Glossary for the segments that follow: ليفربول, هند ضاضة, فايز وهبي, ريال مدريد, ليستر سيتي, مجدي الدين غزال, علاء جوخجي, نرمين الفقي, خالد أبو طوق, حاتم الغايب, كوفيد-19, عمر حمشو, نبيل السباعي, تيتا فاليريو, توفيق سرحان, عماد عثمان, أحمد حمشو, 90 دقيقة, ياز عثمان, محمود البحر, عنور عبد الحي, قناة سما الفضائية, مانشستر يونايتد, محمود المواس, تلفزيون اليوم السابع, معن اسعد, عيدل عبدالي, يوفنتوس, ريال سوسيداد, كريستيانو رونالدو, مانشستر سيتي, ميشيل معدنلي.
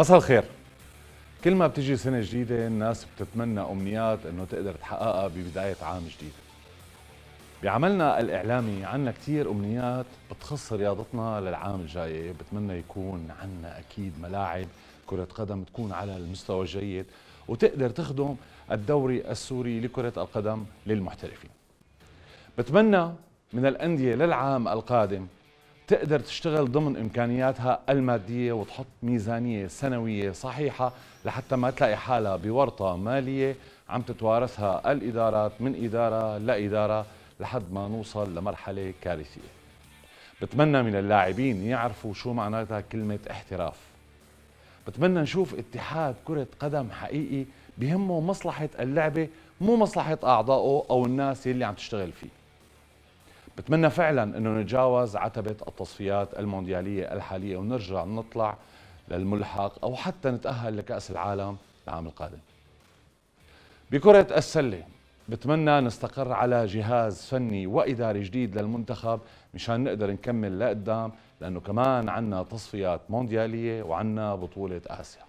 مساء الخير. كل ما بتيجي سنة جديدة الناس بتتمنى أمنيات إنه تقدر تحققها ببداية عام جديد. بعملنا الإعلامي عنا كتير أمنيات بتخص رياضتنا للعام الجاي، بتمنى يكون عنا أكيد ملاعب كرة قدم تكون على المستوى الجيد وتقدر تخدم الدوري السوري لكرة القدم للمحترفين. بتمنى من الأندية للعام القادم تقدر تشتغل ضمن إمكانياتها المادية وتحط ميزانية سنوية صحيحة لحتى ما تلاقي حالها بورطة مالية عم تتوارثها الإدارات من إدارة لإدارة لحد ما نوصل لمرحلة كارثية. بتمنى من اللاعبين يعرفوا شو معناتها كلمة احتراف. بتمنى نشوف اتحاد كرة قدم حقيقي بهمه مصلحة اللعبة مو مصلحة أعضائه أو الناس اللي عم تشتغل فيه. بتمنى فعلا انه نتجاوز عتبة التصفيات المونديالية الحالية ونرجع نطلع للملحق او حتى نتأهل لكأس العالم العام القادم. بكرة السلة بتمنى نستقر على جهاز فني وإداري جديد للمنتخب مشان نقدر نكمل لقدام، لأنه كمان عنا تصفيات مونديالية وعنا بطولة آسيا.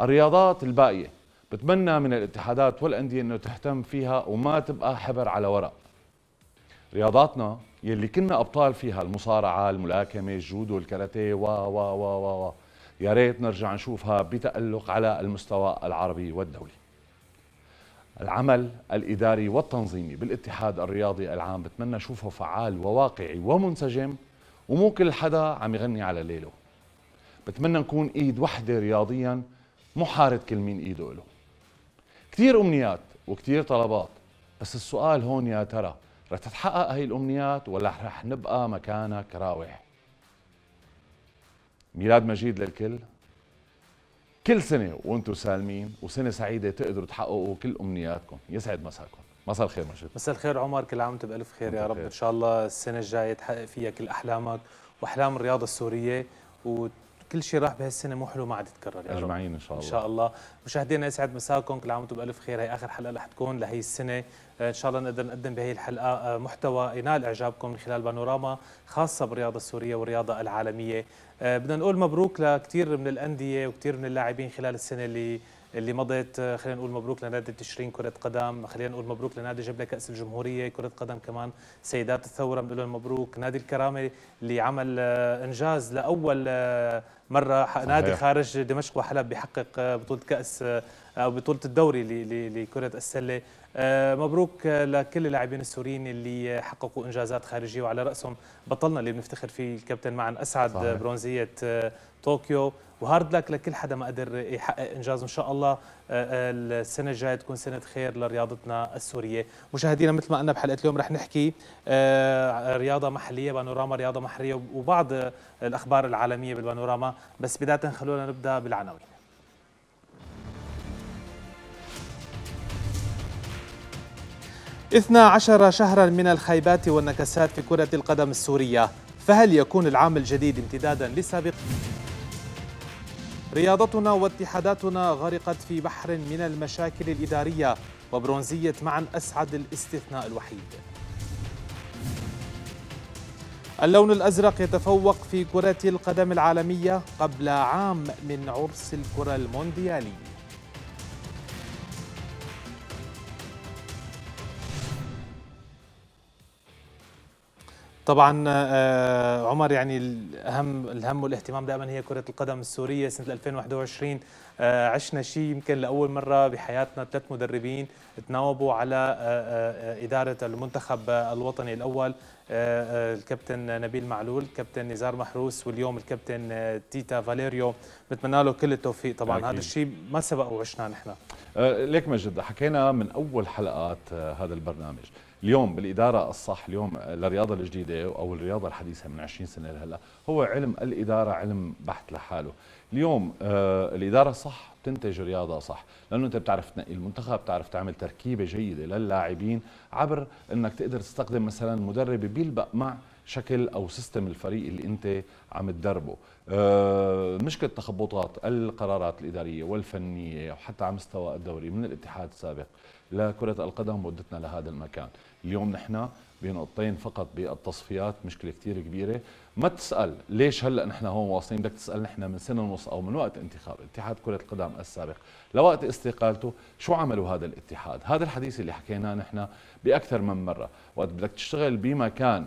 الرياضات الباقية بتمنى من الاتحادات والأندية انه تهتم فيها وما تبقى حبر على ورق. رياضاتنا يلي كنا أبطال فيها المصارعة، الملاكمة، الجودو، الكاراتيه و يا ريت نرجع نشوفها بتألق على المستوى العربي والدولي. العمل الإداري والتنظيمي بالاتحاد الرياضي العام بتمنى أشوفه فعال وواقعي ومنسجم ومو كل حدا عم يغني على ليله. بتمنى نكون إيد وحدة رياضيا محارد كل مين إيده له. كتير أمنيات وكتير طلبات، بس السؤال هون يا ترى رح تتحقق هاي الأمنيات ولا رح نبقى مكانها كراوح؟ ميلاد مجيد للكل، كل سنة وانتم سالمين وسنة سعيدة تقدروا تحققوا كل أمنياتكم. يسعد مساكم. مساء الخير مجد. مساء الخير عمر، كل عام وانت بألف خير يا رب. إن شاء الله السنة الجاية تحقق فيها كل أحلامك وأحلام الرياضة السورية، وكل شيء راح بهالسنة مو حلو ما عاد يتكرر يا رب. أجمعين إن شاء الله. إن شاء الله مشاهدينا يسعد مساكم، كل عام وانتم بألف خير. هي آخر حلقة رح تكون لهي السنة، إن شاء الله نقدر نقدم بهي الحلقة محتوى ينال إعجابكم من خلال بانوراما خاصة بالرياضة السورية والرياضة العالمية. بدنا نقول مبروك لكثير من الأندية وكثير من اللاعبين خلال السنة اللي مضت. خلينا نقول مبروك لنادي تشرين كرة قدم، خلينا نقول مبروك لنادي جبلة كأس الجمهورية كرة قدم، كمان سيدات الثورة بنقول لهم مبروك، نادي الكرامة اللي عمل إنجاز لأول مرة نادي خارج دمشق وحلب بيحقق بطولة كأس أو بطولة الدوري لكرة السلة. مبروك لكل اللاعبين السوريين اللي حققوا إنجازات خارجية، وعلى رأسهم بطلنا اللي بنفتخر فيه الكابتن معن اسعد. صحيح. برونزية طوكيو. وهارد لك لكل حدا ما قدر يحقق إنجاز. إن شاء الله السنة الجاية تكون سنة خير لرياضتنا السورية. مشاهدينا مثل ما قلنا بحلقة اليوم رح نحكي رياضة محلية، بانوراما رياضة محلية وبعض الأخبار العالمية بالبانوراما، بس بداية خلونا نبدأ بالعناوين. اثنا عشر شهرا من الخيبات والنكسات في كرة القدم السورية، فهل يكون العام الجديد امتدادا للسابق؟ رياضتنا واتحاداتنا غرقت في بحر من المشاكل الإدارية، وبرونزية معن أسعد الاستثناء الوحيد. اللون الأزرق يتفوق في كرة القدم العالمية قبل عام من عرس الكرة المونديالي. طبعا عمر، يعني الهم والاهتمام دائما هي كرة القدم السورية. سنة 2021 عشنا شيء يمكن لأول مرة بحياتنا، ثلاث مدربين تناوبوا على إدارة المنتخب الوطني الأول، الكابتن نبيل معلول، الكابتن نزار محروس، واليوم الكابتن تيتا فاليريو. بتمنى له كل التوفيق طبعا. أكيد. هذا الشيء ما سبق وعشناه نحن. ليك مجد، حكينا من أول حلقات هذا البرنامج اليوم بالإدارة الصح. اليوم الرياضة الجديدة أو الرياضة الحديثة من 20 سنة لهلا هو علم الإدارة، علم بحت لحاله. اليوم الإدارة الصح بتنتج رياضة صح، لأنه أنت بتعرف تنقي المنتخب، بتعرف تعمل تركيبة جيدة للاعبين عبر أنك تقدر تستخدم مثلا مدرب بيلبق مع شكل او سيستم الفريق اللي انت عم تدربه. مشكله تخبطات القرارات الاداريه والفنيه وحتى على مستوى الدوري من الاتحاد السابق لكره القدم ودتنا لهذا المكان. اليوم نحن بنقطتين فقط بالتصفيات، مشكله كثير كبيره. ما تسال ليش هلا نحن هون واصلين، بدك تسال نحن من سنه ونص او من وقت انتخاب اتحاد كره القدم السابق لوقت استقالته شو عملوا هذا الاتحاد. هذا الحديث اللي حكيناه نحن باكثر من مره، وقت بدك تشتغل بمكان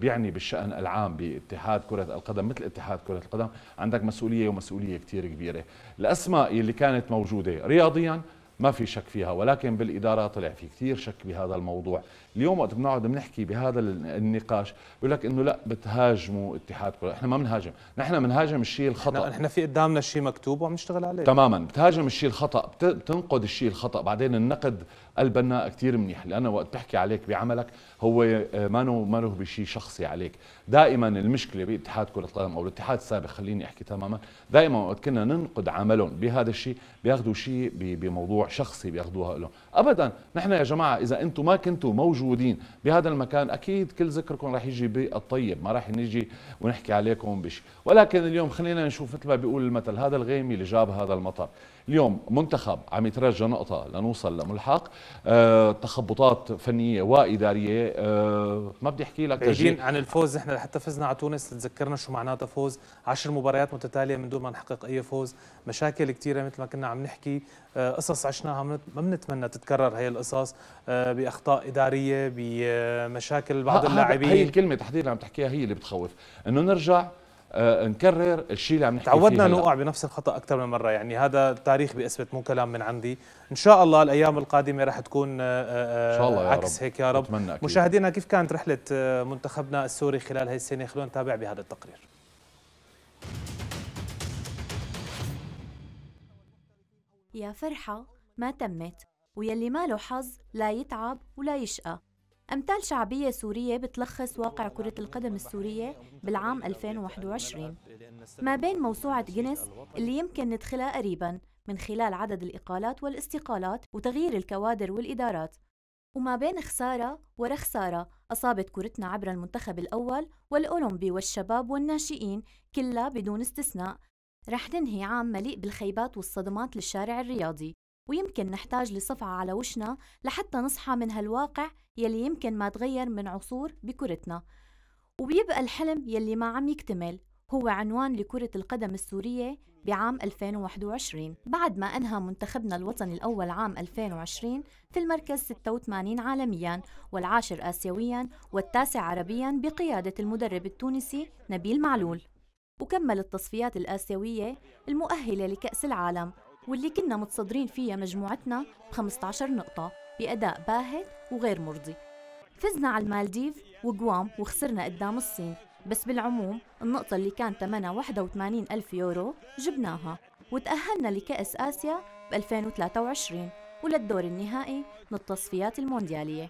بيعني بالشأن العام باتحاد كرة القدم مثل اتحاد كرة القدم عندك مسؤولية ومسؤولية كتير كبيرة. الأسماء اللي كانت موجودة رياضيا ما في شك فيها، ولكن بالإدارة طلع في كتير شك بهذا الموضوع. اليوم وقت بنقعد بنحكي بهذا النقاش بيقول لك إنه لا بتهاجموا اتحاد كرة. إحنا ما بنهاجم، نحن بنهاجم الشيء الخطأ. إحنا في قدامنا شيء مكتوب وعم نشتغل عليه. تماما، بتهاجم الشيء الخطأ، بتنقد الشيء الخطأ، بعدين النقد البناء كتير منيح، لأنه وقت بتحكي عليك بعملك هو ما له بشيء شخصي عليك. دائما المشكلة باتحاد كرة القدم أو الاتحاد السابق خليني أحكي تماما، دائما وقت كنا ننقد عملهم بهذا الشيء بياخذوا شيء بموضوع شخصي بياخذوها لهم. أبدا، نحن يا جماعة إذا أنتم ما كنتوا موجودين بهذا المكان أكيد كل ذكركم راح يجي بالطيب، ما راح نجي ونحكي عليكم بشيء، ولكن اليوم خلينا نشوف مثل ما بيقول المثل هذا الغيم اللي جاب هذا المطر. اليوم منتخب عم يترجى نقطة لنوصل لملحق، تخبطات فنية وإدارية، ما بدي أحكي لك بعيدين عن الفوز. نحن حتى فزنا على تونس، تذكرنا شو معناتها فوز 10 مباريات متتالية من دون ما نحقق أي فوز، مشاكل كثيرة مثل ما كنا عم نحكي، قصص عشناها ما بنتمنى تتكرر هي القصص، بأخطاء إدارية بمشاكل بعض اللاعبين. هي الكلمة تحديدا اللي عم تحكيها هي اللي بتخوف، إنه نرجع نكرر الشيء اللي عم نحكي فيه. تعودنا نوقع بنفس الخطأ أكثر من مرة، يعني هذا التاريخ بيثبت مو كلام من عندي. إن شاء الله الأيام القادمة رح تكون إن شاء الله عكس هيك يا رب. مشاهدينا، كيف كانت رحلة منتخبنا السوري خلال هاي السنة؟ خلونا نتابع بهذا التقرير. يا فرحة ما تمت، ويلي ما له حظ لا يتعب ولا يشقى. أمثال شعبية سورية بتلخص واقع كرة القدم السورية بالعام 2021 ما بين موسوعة جينيس اللي يمكن ندخلها قريباً من خلال عدد الإقالات والاستقالات وتغيير الكوادر والإدارات، وما بين خسارة ورا خسارة أصابت كرتنا عبر المنتخب الأول والأولمبي والشباب والناشئين كلها بدون استثناء. رح ننهي عام مليء بالخيبات والصدمات للشارع الرياضي، ويمكن نحتاج لصفعة على وشنا لحتى نصحى من هالواقع يلي يمكن ما تغير من عصور بكرتنا. وبيبقى الحلم يلي ما عم يكتمل هو عنوان لكرة القدم السورية بعام 2021، بعد ما أنهى منتخبنا الوطني الأول عام 2020 في المركز 86 عالمياً والعاشر آسيوياً والتاسع عربياً بقيادة المدرب التونسي نبيل معلول، وكمل التصفيات الآسيوية المؤهلة لكأس العالم واللي كنا متصدرين فيها مجموعتنا ب 15 نقطة بأداء باهت وغير مرضي. فزنا على المالديف وغوام وخسرنا قدام الصين، بس بالعموم النقطة اللي كان ثمنها 81,000 يورو جبناها، وتأهلنا لكأس آسيا ب 2023 وللدور النهائي من التصفيات المونديالية.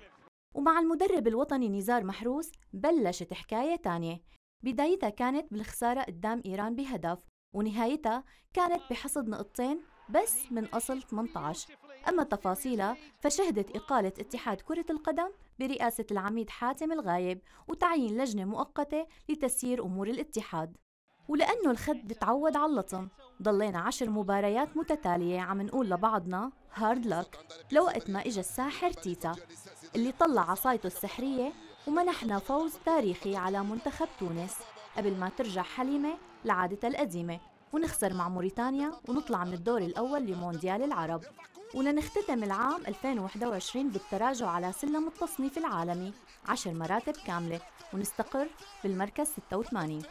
ومع المدرب الوطني نزار محروس بلشت حكاية تانية، بدايتها كانت بالخسارة قدام إيران بهدف، ونهايتها كانت بحصد نقطتين بس من أصل 18. أما تفاصيلها فشهدت إقالة اتحاد كرة القدم برئاسة العميد حاتم الغايب وتعيين لجنة مؤقتة لتسيير أمور الاتحاد. ولأنه الخد تعود على اللطم ضلينا 10 مباريات متتالية عم نقول لبعضنا هارد لك، لوقت ما إجا الساحر تيتا اللي طلع عصايته السحرية ومنحنا فوز تاريخي على منتخب تونس قبل ما ترجع حليمة لعادتها القديمة ونخسر مع موريتانيا ونطلع من الدور الأول لمونديال العرب. ولنختتم العام 2021 بالتراجع على سلم التصنيف العالمي 10 مراتب كاملة ونستقر بالمركز 86.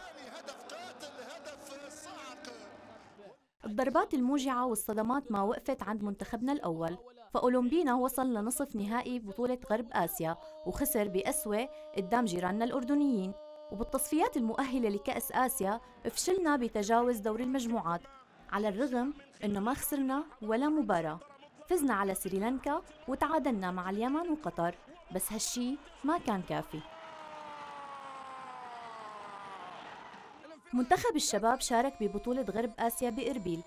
الضربات الموجعة والصدمات ما وقفت عند منتخبنا الأول، فأولمبينا وصل لنصف نهائي بطولة غرب آسيا وخسر بأسوأ قدام جيراننا الأردنيين، وبالتصفيات المؤهلة لكأس آسيا فشلنا بتجاوز دور المجموعات على الرغم أنه ما خسرنا ولا مباراة. فزنا على سريلانكا وتعادلنا مع اليمن وقطر، بس هالشي ما كان كافي. منتخب الشباب شارك ببطولة غرب آسيا بإربيل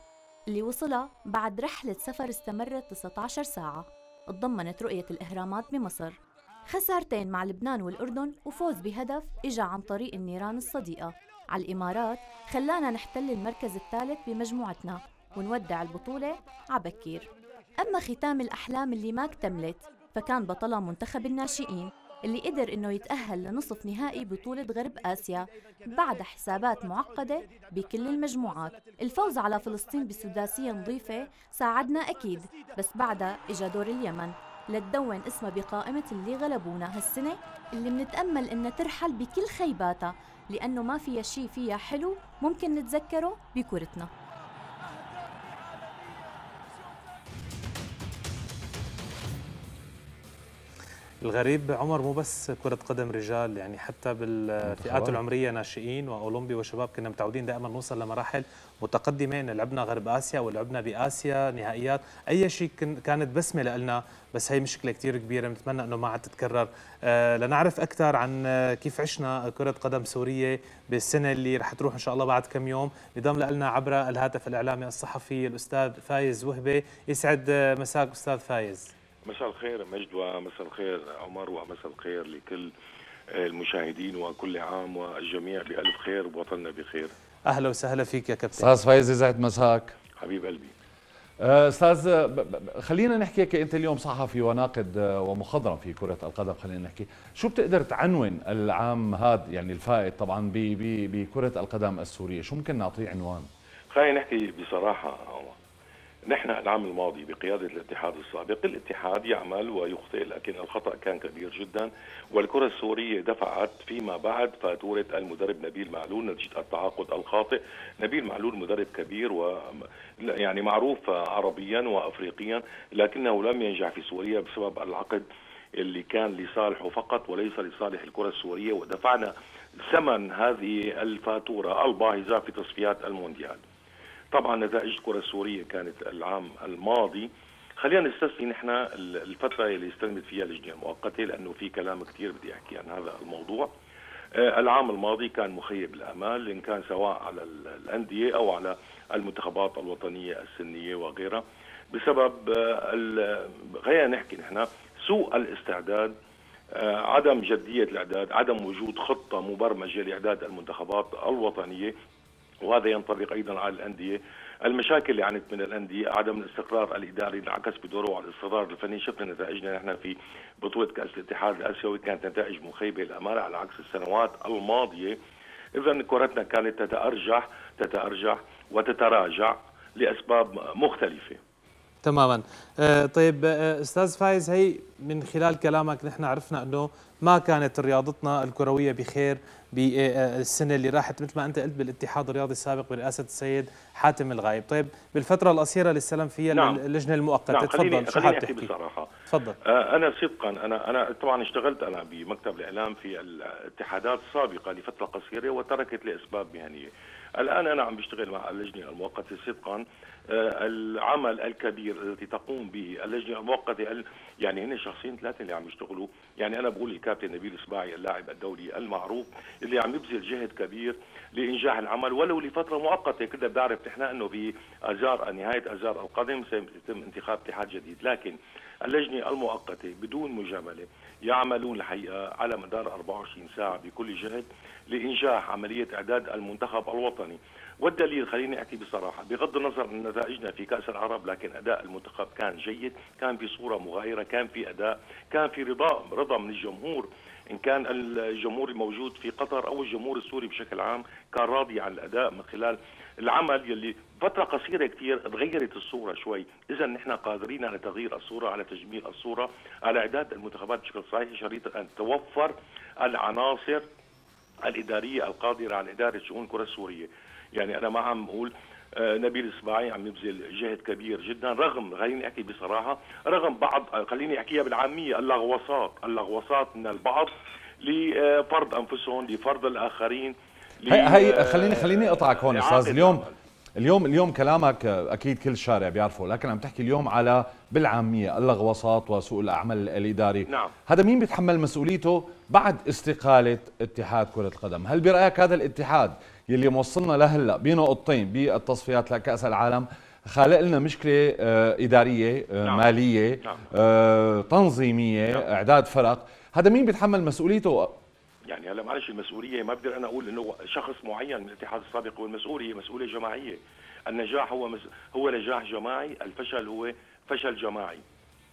اللي وصلها بعد رحلة سفر استمرت 19 ساعة، تضمنت رؤية الإهرامات بمصر. خسارتين مع لبنان والأردن وفوز بهدف إجا عن طريق النيران الصديقة. على الإمارات خلانا نحتل المركز الثالث بمجموعتنا ونودع البطولة عبكير. أما ختام الأحلام اللي ما اكتملت فكان بطلة منتخب الناشئين اللي قدر إنه يتأهل لنصف نهائي بطولة غرب آسيا بعد حسابات معقدة بكل المجموعات. الفوز على فلسطين بسداسية نظيفة ساعدنا أكيد، بس بعدها إجا دور اليمن لتدون اسمها بقائمة اللي غلبونا هالسنة، اللي منتأمل إنها ترحل بكل خيباتها لأنه ما فيها شي فيها حلو ممكن نتذكره بكرتنا. الغريب عمر مو بس كرة قدم رجال، يعني حتى بالفئات العمرية ناشئين وأولمبي وشباب كنا متعودين دائما نوصل لمراحل متقدمة، لعبنا غرب آسيا ولعبنا بآسيا نهائيات، أي شيء كانت بسمة لنا، بس هي مشكلة كثير كبيرة بنتمنى أنه ما عاد تتكرر. لنعرف أكثر عن كيف عشنا كرة قدم سورية بالسنة اللي رح تروح إن شاء الله بعد كم يوم، انضم لنا عبر الهاتف الإعلامي الصحفي الأستاذ فايز وهبي. يسعد مساك أستاذ فايز. مساء الخير مجد، ومساء الخير عمر، ومساء الخير لكل المشاهدين، وكل عام والجميع بألف خير ووطننا بخير. أهلا وسهلا فيك يا كابتن أستاذ فايز، يسعد مساك حبيب قلبي. أستاذ خلينا نحكي، أنت اليوم صحفي وناقد ومخضرم في كرة القدم، خلينا نحكي شو بتقدر تعنون العام هذا يعني الفائت طبعا بكرة القدم السورية، شو ممكن نعطيه عنوان؟ خلينا نحكي بصراحة، نحن العام الماضي بقيادة الاتحاد السابق، الاتحاد يعمل ويخطئ لكن الخطأ كان كبير جدا، والكرة السورية دفعت فيما بعد فاتورة المدرب نبيل معلول نتيجة التعاقد الخاطئ. نبيل معلول مدرب كبير ويعني معروف عربيا وأفريقيا، لكنه لم ينجح في سوريا بسبب العقد اللي كان لصالحه فقط وليس لصالح الكرة السورية، ودفعنا ثمن هذه الفاتورة الباهظة في تصفيات المونديال. طبعا نتائج الكرة السورية كانت العام الماضي، خلينا نستثني نحن الفترة اللي استلمت فيها اللجنة المؤقتة لأنه في كلام كثير بدي أحكي عن هذا الموضوع. العام الماضي كان مخيب الأمال، إن كان سواء على الأندية أو على المنتخبات الوطنية السنية وغيرها، بسبب خلينا نحكي نحن سوء الاستعداد، عدم جدية الإعداد، عدم وجود خطة مبرمجة لإعداد المنتخبات الوطنية، وهذا ينطبق ايضا على الانديه. المشاكل اللي عانت من الانديه، عدم الاستقرار الاداري انعكس بدوره على الاستقرار الفني، شفنا نتائجنا نحن في بطوله كاس الاتحاد الاسيوي كانت نتائج مخيبه الامال على عكس السنوات الماضيه. اذا كرتنا كانت تتارجح وتتراجع لاسباب مختلفه. تماما. طيب استاذ فايز، هي من خلال كلامك نحن عرفنا انه ما كانت رياضتنا الكرويه بخير بالسنه اللي راحت مثل ما انت قلت بالاتحاد الرياضي السابق برئاسه السيد حاتم الغايب. طيب بالفتره القصيره اللي استلم فيها اللجنه المؤقته، تفضل شو حابب تحكي؟ بصراحه تفضل. انا صدقا انا طبعا اشتغلت انا بمكتب الاعلام في الاتحادات السابقه لفتره قصيره وتركت لاسباب مهنيه. الان انا عم بشتغل مع اللجنه المؤقته، صدقا العمل الكبير التي تقوم به اللجنه المؤقته، يعني هن شخصين ثلاثه اللي عم يشتغلوا، يعني انا بقول الكابتن نبيل السباعي اللاعب الدولي المعروف اللي عم يبذل جهد كبير لانجاح العمل ولو لفتره مؤقته. كده بنعرف نحن انه بازار نهايه ازار القادم سيتم انتخاب اتحاد جديد، لكن اللجنه المؤقته بدون مجامله يعملون الحقيقه على مدار 24 ساعه بكل جهد لانجاح عمليه اعداد المنتخب الوطني. والدليل خليني احكي بصراحه، بغض النظر عن نتائجنا في كاس العرب، لكن اداء المنتخب كان جيد، كان في صوره مغايره، كان في اداء، كان في رضا من الجمهور، ان كان الجمهور الموجود في قطر او الجمهور السوري بشكل عام كان راضي عن الاداء من خلال العمل يلي فتره قصيره كثير تغيرت الصوره شوي. اذا نحن قادرين على تغيير الصوره، على تجميل الصوره، على اعداد المنتخبات بشكل صحيح، شريط ان توفر العناصر الاداريه القادره على اداره شؤون الكره السوريه. يعني انا ما عم اقول نبيل السباعي عم يبذل جهد كبير جدا، رغم خليني احكي بصراحه، رغم بعض خليني احكيها بالعاميه اللغوصات من البعض لفرض انفسهم، لفرض الاخرين. هي خليني اقطعك هون استاذ. اليوم كلامك اكيد كل الشارع بيعرفه، لكن عم تحكي اليوم على بالعاميه اللغوصات وسوء العمل الاداري. نعم. هذا مين بيتحمل مسؤوليته بعد استقاله اتحاد كره القدم؟ هل برايك هذا الاتحاد يلي موصلنا لهلا بنقطتين بالتصفيات لكأس العالم خلق لنا مشكله اداريه، ماليه، تنظيميه، اعداد فرق، هذا مين بيتحمل مسؤوليته؟ يعني هلا معلش المسؤوليه ما بقدر انا اقول انه شخص معين من الاتحاد السابق هو المسؤول، هي مسؤوليه جماعيه. النجاح هو نجاح جماعي، الفشل هو فشل جماعي.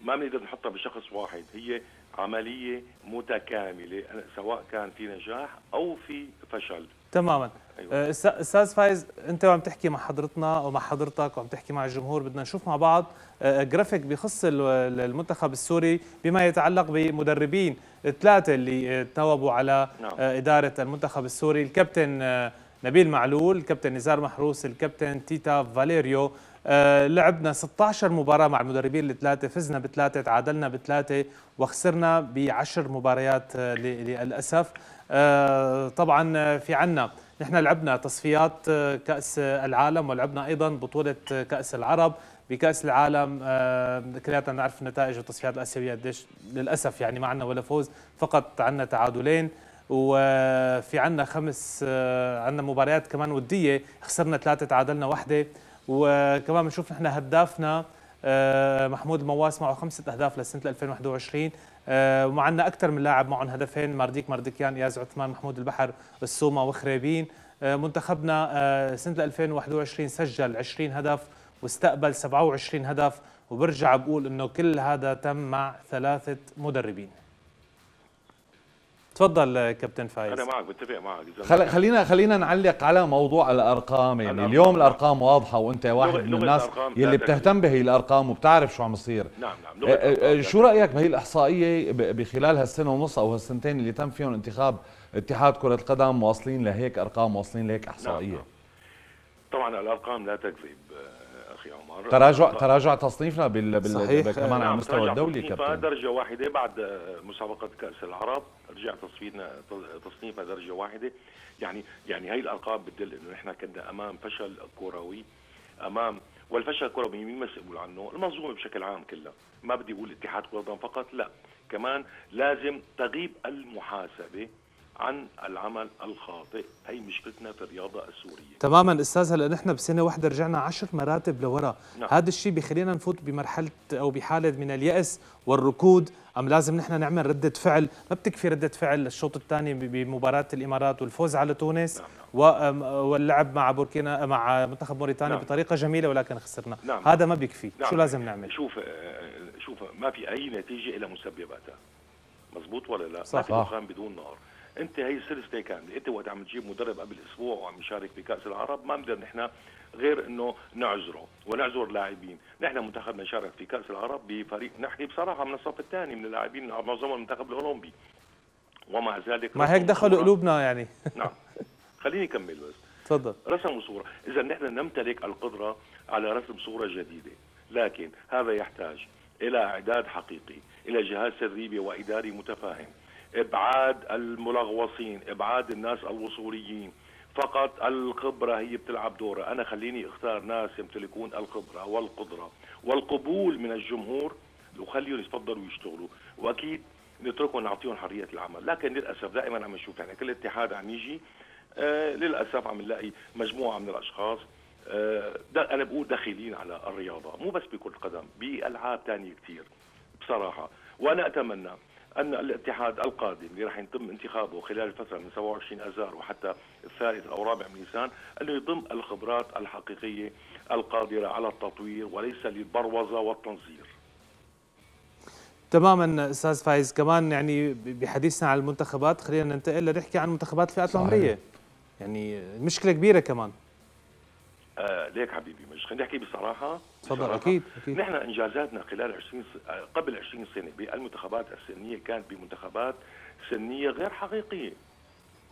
ما بنقدر نحطها بشخص واحد، هي عمليه متكامله سواء كان في نجاح او في فشل. تماما. أيوة. استاذ فايز، انت وعم تحكي مع حضرتنا ومع حضرتك وعم تحكي مع الجمهور، بدنا نشوف مع بعض جرافيك بيخص المنتخب السوري بما يتعلق بمدربين الثلاثه اللي تناوبوا على اداره المنتخب السوري، الكابتن نبيل معلول، الكابتن نزار محروس، الكابتن تيتا فاليريو. لعبنا 16 مباراة مع المدربين الثلاثة، فزنا بثلاثة، تعادلنا بثلاثة، وخسرنا ب10 مباريات للأسف. طبعا في عنا نحن لعبنا تصفيات كأس العالم، ولعبنا أيضا بطولة كأس العرب. بكأس العالم كلياتنا نعرف النتائج، والتصفيات الآسيوية قديش للأسف يعني ما عنا ولا فوز، فقط عنا تعادلين، وفي عنا عنا مباريات كمان ودية خسرنا 3، تعادلنا 1، وكمان بنشوف نحن هدافنا محمود المواس معه 5 أهداف لسنة 2021، ومعنا أكثر من لاعب معهم هدفين، مارديكيان، ياز عثمان، محمود البحر، السومة وخريبين. منتخبنا سنة 2021 سجل 20 هدف واستقبل 27 هدف، وبرجع بقول إنه كل هذا تم مع 3 مدربين. تفضل كابتن فايز. أنا معك، بتفق معك. خلينا نعلق على موضوع الأرقام. يعني اليوم الأرقام واضحة، وأنت واحد من الناس يلي بتهتم بهي الأرقام وبتعرف شو عم يصير. نعم. شو رأيك بهي الإحصائية بخلال هالسنة ونص أو هالسنتين اللي تم فيهم انتخاب اتحاد كرة القدم، واصلين لهيك أرقام، واصلين لهيك إحصائية؟ نعم. طبعا الأرقام لا تكذب أخي عمر. تراجع تصنيفنا كمان على المستوى الدولي كابتن، درجة واحدة بعد مسابقة كأس العرب، رجع تصنيفنا درجة واحدة. يعني هي الألقاب بتدل إنه نحن كنا أمام فشل كروي، والفشل الكروي مين مسؤول عنه؟ المنظومة بشكل عام كلها، ما بدي أقول اتحاد كرة القدم فقط، لا، كمان لازم تغيب المحاسبة عن العمل الخاطئ. هي مشكلتنا في الرياضة السورية. تماما استاذ، هلا نحن بسنة واحدة رجعنا 10 مراتب لورا، هذا الشيء بخلينا نفوت بمرحلة أو بحالة من اليأس والركود، أم لازم نحن نعمل ردة فعل؟ ما بتكفي ردة فعل الشوط الثاني بمباراة الإمارات والفوز على تونس، واللعب مع بوركينا مع منتخب موريتانيا بطريقة جميلة ولكن خسرنا، هذا ما بيكفي. شو لازم نعمل؟ شوف ما في أي نتيجة إلا مسبباتها، مزبوط ولا لا؟ صح. ما في دخان بدون نار. انت هي السلسله كامله، انت وقت عم تجيب مدرب قبل اسبوع وعم يشارك بكاس العرب، ما بنقدر نحن غير انه نعذره ونعذر لاعبين. نحن منتخبنا شارك في كاس العرب بفريق نحكي بصراحه من الصف الثاني من اللاعبين، معظمهم المنتخب الاولمبي، ومع ذلك مع هيك دخلوا قلوبنا يعني. نعم خليني اكمل بس. تفضل. رسم صوره، اذا نحن نمتلك القدره على رسم صوره جديده، لكن هذا يحتاج الى اعداد حقيقي، الى جهاز تدريبي واداري متفاهم، ابعاد الملغوصين، ابعاد الناس الوصوليين. فقط الخبره هي بتلعب دورها، انا خليني اختار ناس يمتلكون الخبره والقدره والقبول من الجمهور وخليهم يتفضلوا ويشتغلوا، واكيد نتركهم نعطيهم حريه العمل. لكن للاسف دائما عم نشوف يعني كل اتحاد عم يجي للاسف عم نلاقي مجموعه من الاشخاص انا بقول داخلين على الرياضه، مو بس بكره القدم، بالعاب ثانيه كثير بصراحه. وانا اتمنى أن الاتحاد القادم اللي راح يتم انتخابه خلال الفترة من 27 آذار وحتى 3 أو 4 نيسان أنه يضم الخبرات الحقيقية القادرة على التطوير وليس للبروزة والتنظير. تماما أستاذ فايز، كمان يعني بحديثنا عن المنتخبات خلينا ننتقل لنحكي عن منتخبات الفئات العمرية، يعني مشكلة كبيرة كمان. ليك حبيبي مش خلينا نحكي بصراحة. تفضل. أكيد. نحن إنجازاتنا خلال 20 قبل 20 سنة بالمنتخبات السنية كانت بمنتخبات سنية غير حقيقية.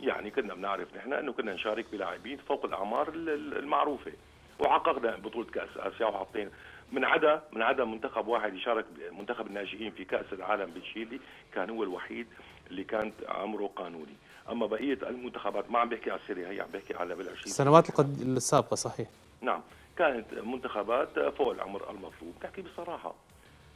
يعني كنا بنعرف نحن إنه كنا نشارك بلاعبين فوق الأعمار المعروفة، وحققنا بطولة كأس آسيا وحطينا من عدا منتخب واحد يشارك منتخب الناشئين في كأس العالم بتشيلي، كان هو الوحيد اللي كان عمره قانوني. اما بقيه المنتخبات ما عم بحكي على السيريا، هي عم بحكي على بال20 السنوات السابقه. صحيح. نعم كانت منتخبات فوق العمر المطلوب. بحكي بصراحه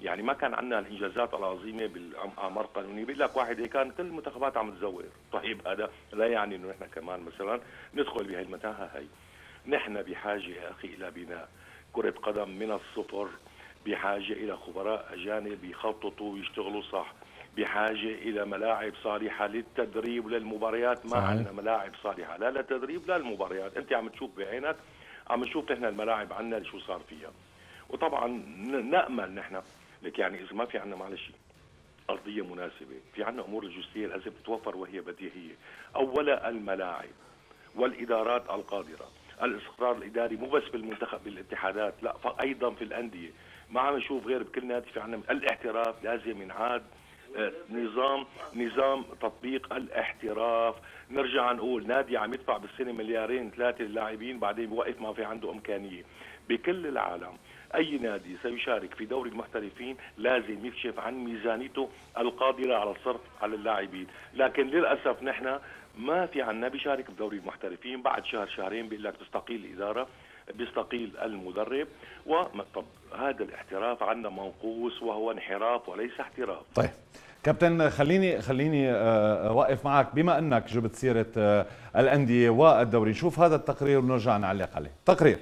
يعني ما كان عندنا الانجازات العظيمه بالاعمار القانونيه، بقول لك واحد كان كل المنتخبات عم تزور. طيب هذا لا يعني انه نحن كمان مثلا ندخل بهي المتاهه. هي نحن بحاجه يا اخي الى بناء كره قدم من الصفر، بحاجه الى خبراء اجانب يخططوا ويشتغلوا صح، بحاجه الى ملاعب صالحه للتدريب وللمباريات. ما عندنا ملاعب صالحه لا للتدريب لا للمباريات، انت عم تشوف بعينك، عم نشوف نحن الملاعب عندنا شو صار فيها. وطبعا نامل نحن لك يعني اذا ما في عندنا معلش ارضيه مناسبه، في عندنا امور لوجستيه لازم تتوفر وهي بديهيه، اولا الملاعب والادارات القادره، الاستقرار الاداري مو بس بالمنتخب بالاتحادات لا ايضا في الانديه، ما عم نشوف غير بكل نادي في عندنا الاحتراف لازم ينعاد نظام تطبيق الاحتراف، نرجع نقول نادي عم يدفع بالسنه 2-3 مليار للاعبين بعدين بوقف ما في عنده امكانيه، بكل العالم اي نادي سيشارك في دوري المحترفين لازم يكشف عن ميزانيته القادره على الصرف على اللاعبين، لكن للاسف نحن ما في عنا بيشارك بدوري المحترفين، بعد شهر شهرين بيقول لك تستقيل الاداره بيستقيل المدرب. وطب هذا الاحتراف عندنا منقوص وهو انحراف وليس احتراف. طيب كابتن خليني اوقف معك بما انك جبت سيره الانديه والدوري، نشوف هذا التقرير ونرجع نعلق عليه. تقرير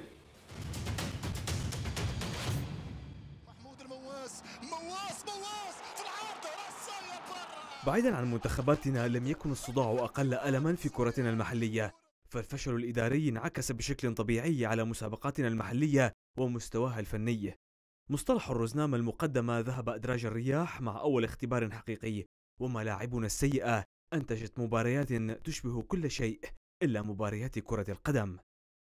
بعيدا عن منتخباتنا، لم يكن الصداع أقل ألما في كرتنا المحلية، فالفشل الإداري انعكس بشكل طبيعي على مسابقاتنا المحلية ومستواها الفني. مصطلح الرزنامة المقدمة ذهب أدراج الرياح مع أول اختبار حقيقي، وملاعبنا السيئة أنتجت مباريات تشبه كل شيء إلا مباريات كرة القدم.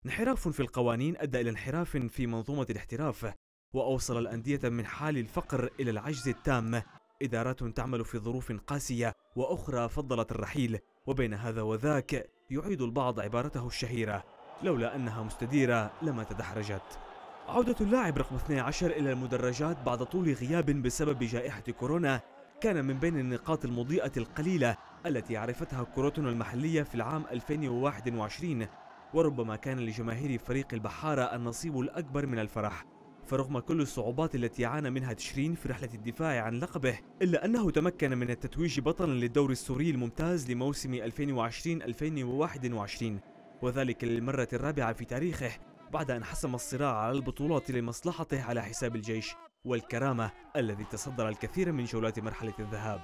انحراف في القوانين أدى إلى انحراف في منظومة الاحتراف، وأوصل الأندية من حال الفقر إلى العجز التام. إدارات تعمل في ظروف قاسية وأخرى فضلت الرحيل، وبين هذا وذاك يعيد البعض عبارته الشهيرة لولا أنها مستديرة لما تدحرجت. عودة اللاعب رقم 12 إلى المدرجات بعد طول غياب بسبب جائحة كورونا كان من بين النقاط المضيئة القليلة التي عرفتها كرتنا المحلية في العام 2021، وربما كان لجماهير فريق البحارة النصيب الأكبر من الفرح. فرغم كل الصعوبات التي عانى منها تشرين في رحلة الدفاع عن لقبه، إلا أنه تمكن من التتويج بطلا للدوري السوري الممتاز لموسم 2020-2021، وذلك للمرة الرابعة في تاريخه، بعد أن حسم الصراع على البطولات لمصلحته على حساب الجيش والكرامة الذي تصدر الكثير من جولات مرحلة الذهاب.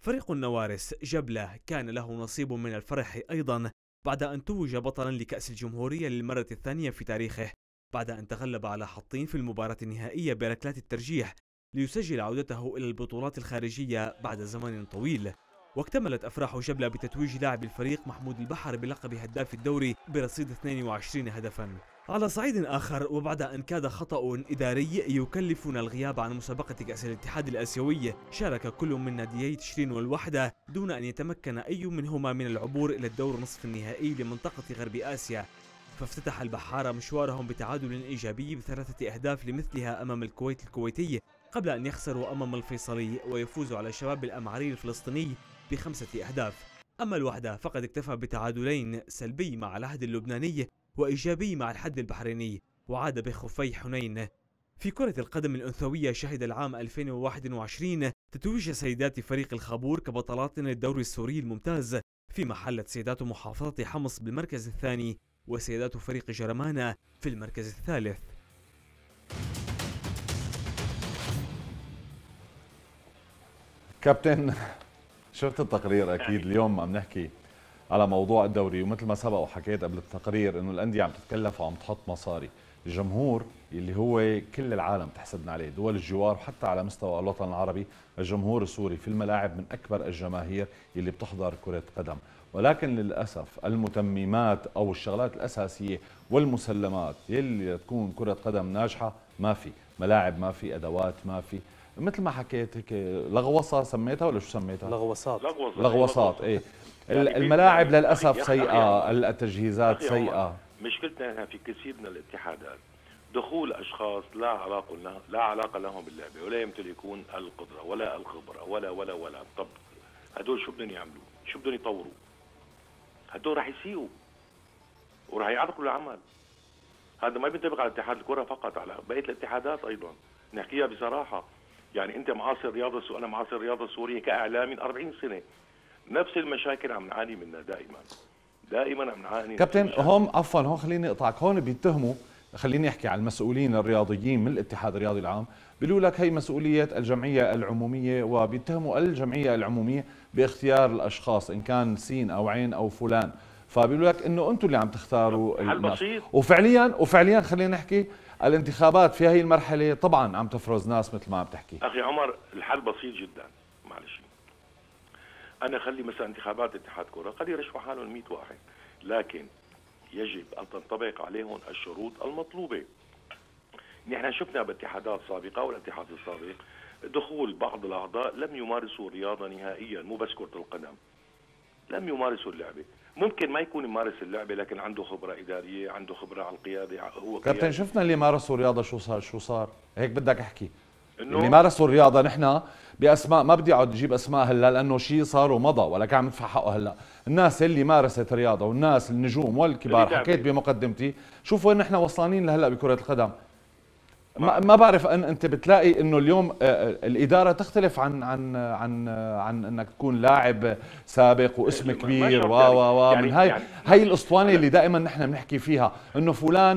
فريق النوارس جبلة كان له نصيب من الفرح أيضا، بعد أن توج بطلا لكأس الجمهورية للمرة الثانية في تاريخه، بعد أن تغلب على حطين في المباراة النهائية بركلات الترجيح ليسجل عودته إلى البطولات الخارجية بعد زمن طويل. واكتملت أفراح جبلة بتتويج لاعب الفريق محمود البحر بلقب هداف الدوري برصيد 22 هدفا. على صعيد آخر، وبعد أن كاد خطأ إداري يكلفنا الغياب عن مسابقة كأس الاتحاد الآسيوي، شارك كل من ناديي تشرين والوحدة دون أن يتمكن أي منهما من العبور إلى الدور نصف النهائي لمنطقة غرب آسيا، فافتتح البحارة مشوارهم بتعادل إيجابي ب3 أهداف لمثلها أمام الكويت الكويتي، قبل أن يخسروا أمام الفيصلي ويفوزوا على شباب الأمعري الفلسطيني ب5 أهداف. أما الوحدة فقد اكتفى بتعادلين، سلبي مع العهد اللبناني وإيجابي مع الحد البحريني، وعاد بخفي حنين. في كرة القدم الأنثوية شهد العام 2021 تتويج سيدات فريق الخابور كبطلات الدوري السوري الممتاز، فيما حلت سيدات محافظة حمص بالمركز الثاني وسيدات فريق جرمانة في المركز الثالث. كابتن شفت التقرير أكيد. اليوم عم نحكي على موضوع الدوري، ومثل ما سبق وحكيت قبل التقرير إنه الأندية عم تتكلف وعم تحط مصاري. الجمهور اللي هو كل العالم تحسدنا عليه، دول الجوار وحتى على مستوى الوطن العربي، الجمهور السوري في الملاعب من أكبر الجماهير اللي بتحضر كرة قدم، ولكن للأسف المتممات أو الشغلات الأساسية والمسلمات اللي تكون كرة قدم ناجحة ما في، ملاعب ما في، أدوات ما في، مثل ما حكيت هيك لغوصة سميتها ولا شو سميتها؟ لغوصات. إيه يعني الملاعب للأسف سيئة، التجهيزات سيئة. مشكلتنا هنا في كثير من الاتحادات دخول أشخاص لا علاقة لهم باللعبة ولا يمتلكون القدرة ولا الخبرة ولا. طب هدول شو بدهم يعملوا؟ شو بدهم يطوروا؟ هدول راح يسيئوا وراح يعرقلوا العمل. هذا ما بينطبق على اتحاد الكرة فقط، على بقية الاتحادات أيضا. نحكيها بصراحة، يعني أنت معاصر رياضة وأنا معاصر رياضة سورية كإعلامي من 40 سنة. نفس المشاكل عم نعاني منها دائما عم نعاني. كابتن هون خليني أقطعك، هون بيتهموا خليني احكي عن المسؤولين الرياضيين من الاتحاد الرياضي العام، بيقولوا لك هي مسؤولية الجمعية العمومية، وبيتهموا الجمعية العمومية باختيار الاشخاص ان كان سين او عين او فلان، فبيقولوا لك انه انتم اللي عم تختاروا حل بسيط. وفعليا خلينا نحكي الانتخابات في هي المرحلة طبعا عم تفرز ناس مثل ما عم تحكي. اخي عمر الحل بسيط جدا، معلش انا خلي مثلا انتخابات اتحاد كرة قد يرشحوا حالهم 100 واحد، لكن يجب أن تنطبق عليهم الشروط المطلوبة. نحن شفنا باتحادات سابقة والاتحاد السابق دخول بعض الأعضاء لم يمارسوا الرياضة نهائيا، مو بس كرة القدم، لم يمارسوا اللعبة. ممكن ما يكون يمارس اللعبة لكن عنده خبرة إدارية، عنده خبرة على القيادة، هو كابتن. شفنا اللي مارسوا الرياضة شو صار هيك بدك أحكي اللي مارسوا الرياضة نحن بأسماء، ما بدي أقعد أجيب أسماء هلا لأنه شيء صار ومضى ولا قاعد ندفع حقه هلا. الناس اللي مارست رياضة والناس النجوم والكبار حكيت بمقدمتي، شوفوا نحن وصلانين لهلا بكرة القدم. ما بعرف أن أنت بتلاقي إنه اليوم الإدارة تختلف عن عن عن عن إنك تكون لاعب سابق واسم كبير و من هاي الأسطوانة اللي دائما نحن بنحكي فيها إنه فلان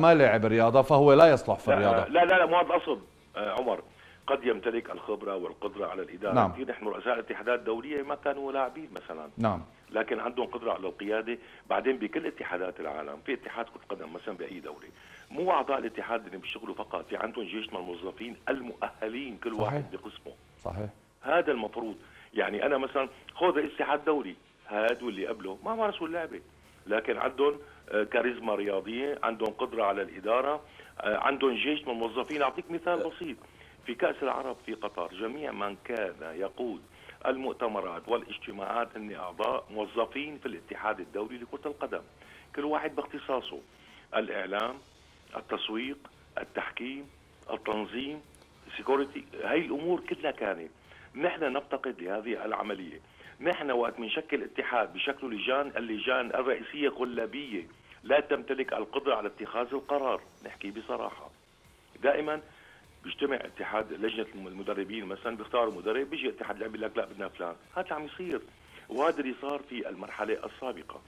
ما لعب رياضة فهو لا يصلح في الرياضة. لا لا لا مو هذا القصد عمر، قد يمتلك الخبرة والقدرة على الإدارة. نعم. نحن رؤساء اتحادات دولية ما كانوا لاعبين مثلا. نعم. لكن عندهم قدرة على القيادة. بعدين بكل اتحادات العالم، في اتحاد كرة قدم مثلا بأي دولة، مو أعضاء الاتحاد اللي بيشتغلوا فقط، في عندهم جيش من الموظفين المؤهلين كل واحد بقسمه. صحيح. هذا المفروض، يعني أنا مثلا خذ رئيس اتحاد دولي، هاد واللي قبله ما مارسوا اللعبة، لكن عندهم كاريزما رياضية، عندهم قدرة على الإدارة، عندهم جيش من الموظفين. أعطيك مثال بسيط، في كأس العرب في قطر جميع من كان يقود المؤتمرات والاجتماعات هن أعضاء موظفين في الاتحاد الدولي لكرة القدم، كل واحد باختصاصه، الإعلام، التسويق، التحكيم، التنظيم، السيكوريتي، هاي الأمور كلها كانت. نحن نفتقد لهذه العملية. نحن وقت منشكل اتحاد بشكل لجان، اللجان الرئيسية قلبية لا تمتلك القدرة على اتخاذ القرار، نحكي بصراحة. دائما بيجتمع اتحاد لجنه المدربين مثلا، بيختاروا مدرب، بيجي اتحاد اللعبه بيقول لك لا بدنا فلان، هذا اللي عم يصير وهذا اللي صار في المرحله السابقه.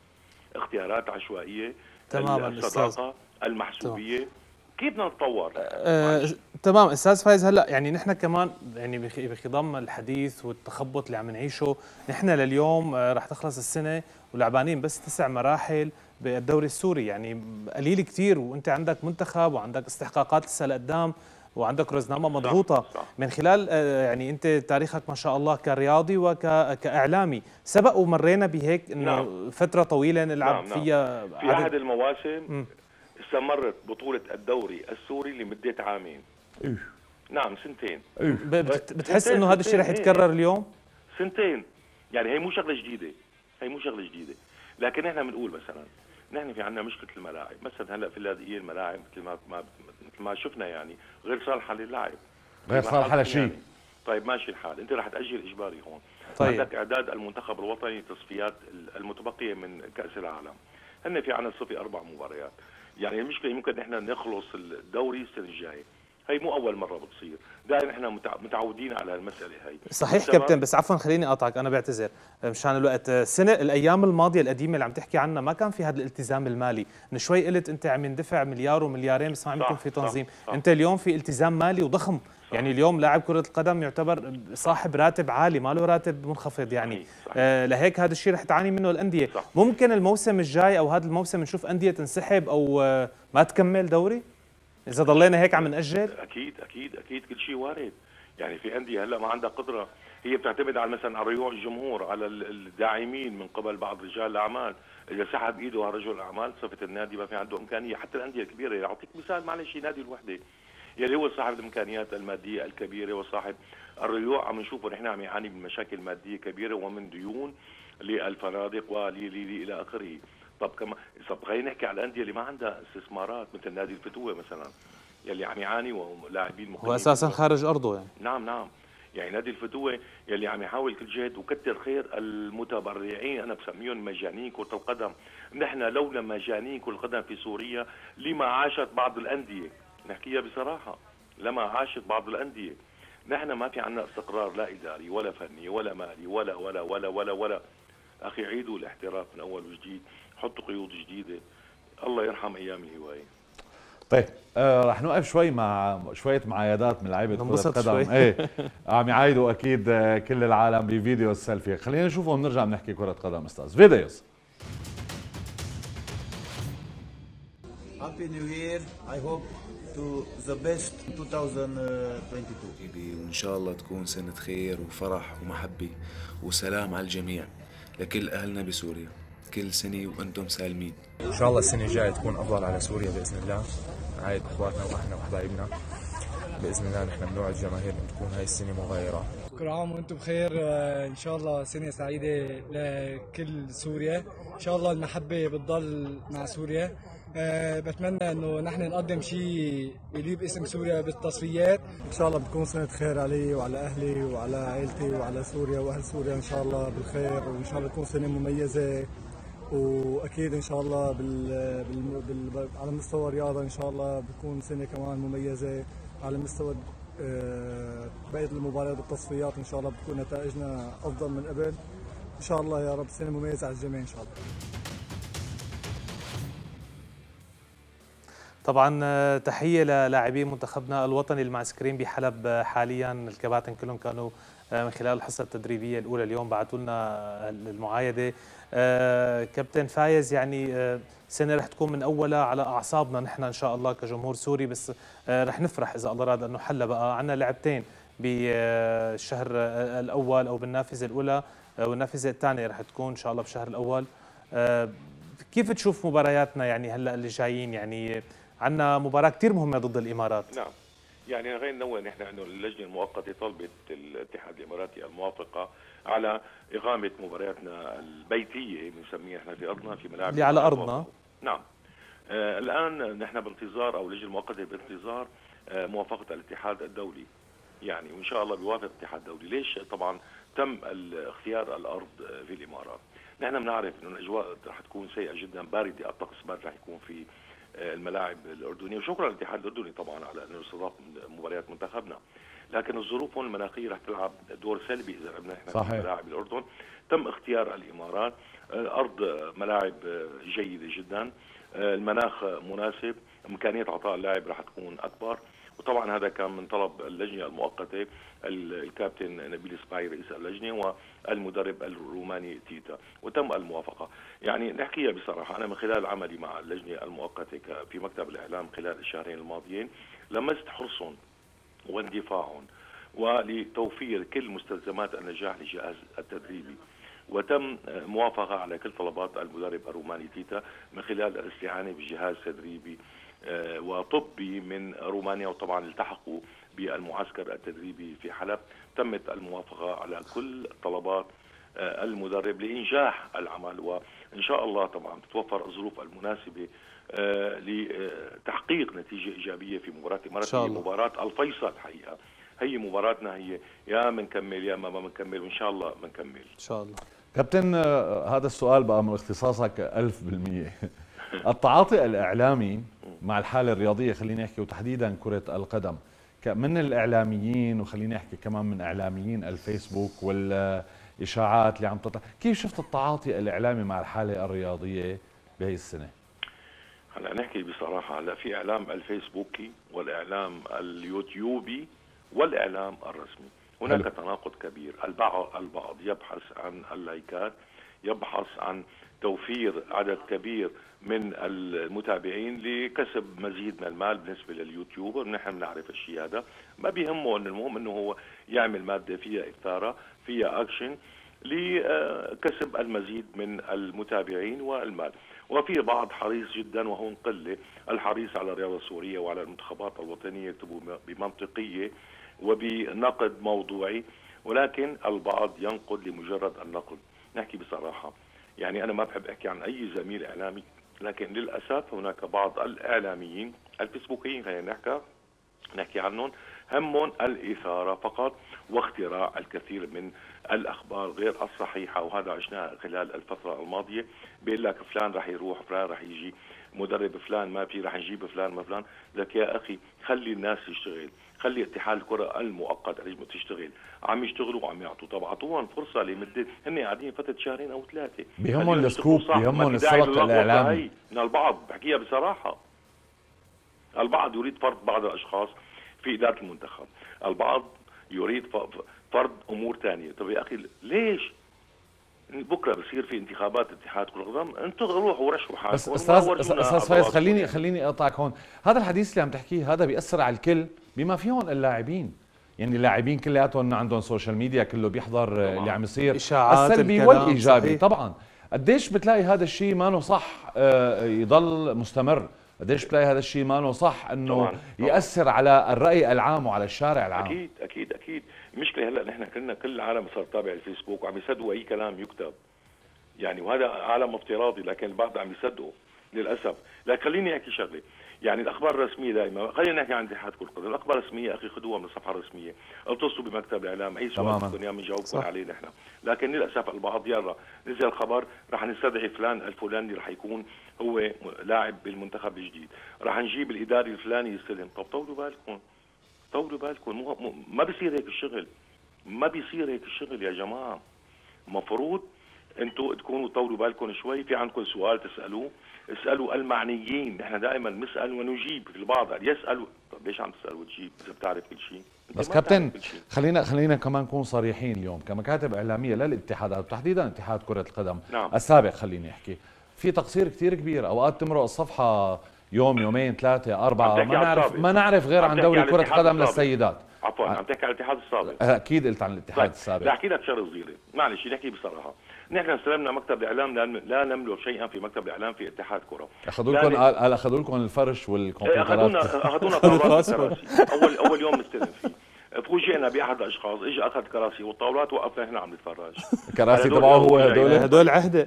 اختيارات عشوائيه، الصداقه المحسوبيه. تمام. كيف بدنا نتطور؟ تمام استاذ فايز. هلا يعني نحن كمان يعني بخضم الحديث والتخبط اللي عم نعيشه، نحن لليوم رح تخلص السنه ولعبانين بس 9 مراحل بالدوري السوري، يعني قليل كثير، وانت عندك منتخب وعندك استحقاقات لسه لقدام وعندك رزنامه مضغوطه. من خلال يعني انت تاريخك ما شاء الله كرياضي وكاعلامي، سبق ومرينا بهيك انه فتره طويله نلعب فيها. في احد المواسم استمرت بطوله الدوري السوري لمده 2 عام. نعم 2 سنين. بتحس انه هذا الشيء رح يتكرر اليوم؟ 2 سنين يعني، هي مو شغله جديده، هي مو شغله جديده، لكن احنا بنقول مثلا نحن في عندنا مشكله الملاعب مثلا. هلا في اللاذقيه الملاعب مثل ما شفنا يعني غير صالحه للعب، غير صالحه لشيء يعني. طيب ماشي الحال، انت رح تاجل اجباري هون. طيب. عندك اعداد المنتخب الوطني للتصفيات المتبقيه من كاس العالم، هن في عندنا صفي 4 مباريات، يعني المشكله يمكن نحن نخلص الدوري السنه الجايه. هي مو اول مره بتصير، دائما احنا متعودين على المساله هي. صحيح كابتن، بس عفوا خليني اقاطعك، انا بعتذر مشان الوقت. السنه الايام الماضيه القديمه اللي عم تحكي عنها ما كان في هذا الالتزام المالي. من شوي قلت انت عم يندفع 1 و 2 مليار بس ما عم يكون في تنظيم. صح. انت اليوم في التزام مالي وضخم. صح. يعني اليوم لاعب كره القدم يعتبر صاحب راتب عالي، ما له راتب منخفض يعني. لهيك هذا الشيء رح تعاني منه الانديه. صح. ممكن الموسم الجاي او هذا الموسم نشوف انديه تنسحب او ما تكمل دوري إذا ضلينا هيك عم نأجل؟ أكيد أكيد أكيد، كل شيء وارد. يعني في أندية هلا ما عندها قدرة، هي بتعتمد على مثلا على ريوع الجمهور، على الداعمين من قبل بعض رجال الأعمال، إذا سحب إيده على رجل الأعمال صفة النادي ما في عنده إمكانية، حتى الأندية الكبيرة. يعني أعطيك مثال معلش، نادي الوحدة يلي هو صاحب الإمكانيات المادية الكبيرة وصاحب الريوع، عم نشوفه نحن عم يعاني من مشاكل مادية كبيرة ومن ديون للفنادق إلى آخره. طب خلينا نحكي على الانديه اللي ما عندها استثمارات مثل نادي الفتوه مثلا يلي عم يعاني ولاعبين مقيمين، هو اساسا خارج ارضه يعني. نعم نعم، يعني نادي الفتوه يلي عم يحاول كل جهد، وكثر خير المتبرعين، انا بسميهم مجانين كره القدم. نحن لولا مجانين كره القدم في سوريا لما عاشت بعض الانديه، نحكيها بصراحه، لما عاشت بعض الانديه. نحن ما في عندنا استقرار لا اداري ولا فني ولا مالي ولا ولا ولا ولا ولا. اخي عيدوا الاحتراف من اول وجديد، حطوا قيود جديده، الله يرحم ايام الهوايه. طيب رح نوقف شوي مع شوية معايدات من لعيبة كرة القدم عم يعايدوا اكيد كل العالم بفيديو السيلفي، خلينا نشوفهم ونرجع بنحكي كرة قدم استاذ. فيديوز. Happy New Year. I hope to the best 2022. وان شاء الله تكون سنة خير وفرح ومحبة وسلام على الجميع لكل اهلنا بسوريا. كل سنة وانتم سالمين. ان شاء الله السنة الجاية تكون افضل على سوريا باذن الله. عايد اخواتنا واهلنا وحبايبنا باذن الله. نحن بنوع الجماهير ان تكون هاي السنه مغايره. كل عام وانتم بخير، ان شاء الله سنه سعيده لكل سوريا، ان شاء الله المحبه بتضل مع سوريا. بتمنى انه نحن نقدم شيء يليق باسم سوريا بالتصفيات. ان شاء الله بتكون سنه خير علي وعلى اهلي وعلى عائلتي وعلى سوريا واهل سوريا، ان شاء الله بالخير، وان شاء الله تكون سنه مميزه، واكيد ان شاء الله على مستوى الرياضه ان شاء الله بتكون سنه كمان مميزه، على مستوى بقيه المباريات والتصفيات ان شاء الله بتكون نتائجنا افضل من قبل، ان شاء الله يا رب سنه مميزه على الجميع ان شاء الله. طبعا تحيه للاعبي منتخبنا الوطني المعسكرين بحلب حاليا، الكباتن كلهم كانوا من خلال الحصه التدريبيه الاولى اليوم بعثوا لنا المعايده. كابتن فايز، يعني سنه رح تكون من اولها على اعصابنا نحن ان شاء الله كجمهور سوري، بس رح نفرح اذا الله راد انه حل. بقى عندنا لعبتين بالشهر الاول او بالنافذه الاولى والنافذه الثانيه رح تكون ان شاء الله بالشهر الاول. كيف تشوف مبارياتنا يعني هلا اللي جايين؟ يعني عندنا مباراه كثير مهمه ضد الامارات. نعم، يعني غير نوع نحن انه اللجنه المؤقته طلبت الاتحاد الاماراتي الموافقه على اقامه مبارياتنا البيتيه بنسميها احنا في ارضنا، في ملاعب اللي على ارضنا. نعم، الان نحن بانتظار او اللجنه المؤقته بانتظار موافقه الاتحاد الدولي، يعني وان شاء الله بيوافق الاتحاد الدولي. ليش؟ طبعا تم اختيار الارض في الامارات. نحن بنعرف انه الاجواء رح تكون سيئه جدا، بارده، الطقس بارد رح يكون في الملاعب الاردنيه، وشكرا للاتحاد الاردني طبعا على انه استضاف مباريات منتخبنا، لكن الظروف المناخيه رح تلعب دور سلبي اذا لعبنا احنا في ملاعب الاردن. تم اختيار الامارات، ارض ملاعب جيده جدا، المناخ مناسب، امكانيه عطاء اللاعب رح تكون اكبر، وطبعا هذا كان من طلب اللجنه المؤقته الكابتن نبيل السباعي رئيس اللجنه والمدرب الروماني تيتا، وتم الموافقه. يعني نحكيها بصراحه، انا من خلال عملي مع اللجنه المؤقته في مكتب الاعلام خلال الشهرين الماضيين لمست حرصهم واندفاعهم ولتوفير كل مستلزمات النجاح للجهاز التدريبي، وتم موافقه على كل طلبات المدرب الروماني تيتا من خلال الاستعانه بجهاز تدريبي وطبي من رومانيا، وطبعا التحقوا بالمعسكر التدريبي في حلب. تمت الموافقه على كل طلبات المدرب لانجاح العمل، وان شاء الله طبعا تتوفر الظروف المناسبه لتحقيق نتيجه ايجابيه في مباراه الامارات. هي مباراه الفيصل حقيقه، هي مباراتنا، هي يا منكمل يا ما منكمل، وان شاء الله منكمل ان شاء الله. كابتن هذا السؤال بقى من اختصاصك 1000%، التعاطي الاعلامي مع الحاله الرياضيه خليني احكي وتحديدا كره القدم من الاعلاميين، وخليني احكي كمان من اعلاميين الفيسبوك والاشاعات اللي عم تطلع، كيف شفت التعاطي الاعلامي مع الحاله الرياضيه بهي السنه؟ هلا نحكي بصراحه، هلا في اعلام الفيسبوكي والاعلام اليوتيوبي والاعلام الرسمي، هناك تناقض كبير. البعض يبحث عن اللايكات، يبحث عن توفير عدد كبير من المتابعين لكسب مزيد من المال بالنسبه لليوتيوبر، نحن بنعرف الشيء هذا، ما بيهمه انه المهم انه هو يعمل ماده فيها اثاره، فيها اكشن لكسب المزيد من المتابعين والمال، وفي بعض حريص جدا وهون قله، الحريص على الرياضه السوريه وعلى المنتخبات الوطنيه يكتبوا بمنطقيه وبنقد موضوعي، ولكن البعض ينقد لمجرد النقد. نحكي بصراحه، يعني أنا ما بحب أحكي عن أي زميل إعلامي، لكن للأسف هناك بعض الإعلاميين الفيسبوكيين خلينا نحكي عنهم، همهم الإثارة فقط واختراع الكثير من الأخبار غير الصحيحة، وهذا عشناه خلال الفترة الماضية، بيقول لك فلان رح يروح، فلان رح يجي، مدرب فلان ما في، رح نجيب فلان ما فلان. لك يا أخي خلي الناس تشتغل، خلي اتحاد الكرة المؤقت اللجنة تشتغل، عم يشتغلوا وعم يعطوا، طب اعطوهم فرصة لمدة، هن قاعدين فترة شهرين أو ثلاثة، بيهمهم السكوب، بيهمهم السلطة الإعلامية. من البعض بحكيها بصراحة، البعض يريد فرض بعض الأشخاص في إدارة المنتخب، البعض يريد فرض أمور ثانية. طب يا أخي ليش؟ بكره بصير في انتخابات اتحاد كرة القدم، انتم روحوا ورشحوا حالكم. بس استاذ فايز، خليني اقطعك هون. هذا الحديث اللي عم تحكيه هذا بيأثر على الكل بما فيهم اللاعبين، يعني اللاعبين كلياتهم عندهم سوشيال ميديا، كله بيحضر طبعاً اللي عم يصير، السلبي والايجابي. صحيح. طبعا قديش بتلاقي هذا الشيء ما انه صح يضل مستمر، قديش بتلاقي هذا الشيء ما انه صح انه طبعاً يأثر على الرأي العام وعلى الشارع العام. اكيد اكيد اكيد. المشكله هلا نحن كلنا كل العالم صار تابع الفيسبوك وعم يصدقوا اي كلام يكتب، يعني وهذا عالم افتراضي لكن البعض عم يصدقه للاسف. لا خليني احكي شغله، يعني الاخبار الرسميه دائما، خلينا نحكي عن اتحاد كره القدم، الاخبار الرسميه اخي خذوها من الصفحه الرسميه، اتصلوا بمكتب الاعلام، اي سؤال بدكم اياه بنجاوبكم عليه نحن، لكن للاسف البعض يرى نزل خبر رح نستدعي فلان الفلاني رح يكون هو لاعب بالمنتخب الجديد، رح نجيب الاداري الفلاني يستلم. طب طولوا بالكم ما بيصير هيك الشغل، يا جماعه. مفروض انتم تكونوا طولوا بالكم شوي، في عندكم سؤال تسالوه، اسالوا المعنيين، نحن دائما بنسال ونجيب، البعض قال يسالوا، طيب ليش عم تسال وتجيب اذا بتعرف كل شيء؟ بس كابتن خلينا كمان نكون صريحين اليوم كمكاتب اعلاميه للاتحادات وتحديدا اتحاد كره القدم السابق، خليني احكي في تقصير كثير كبير، اوقات تمرق الصفحه يوم يومين ثلاثة أربعة ما نعرف غير عن دوري كرة القدم للسيدات. عفوا عم تحكي على الاتحاد السابق؟ أكيد قلت عن الاتحاد السابق. بدي أحكي لك شغلة صغيرة، معلش نحكي بصراحة، نحن استلمنا مكتب الإعلام، لا نملك شيئا في مكتب الإعلام في اتحاد كرة. أخذوا لكم الفرش والكمبيوترات. أخذونا طاولات الكراسي، أول يوم نستلم فيه فوجئنا باحد الاشخاص، اجى اخذ كراسي والطاولات، وقفنا هنا عم نتفرج. كراسي تبعه هو، هدول عهده.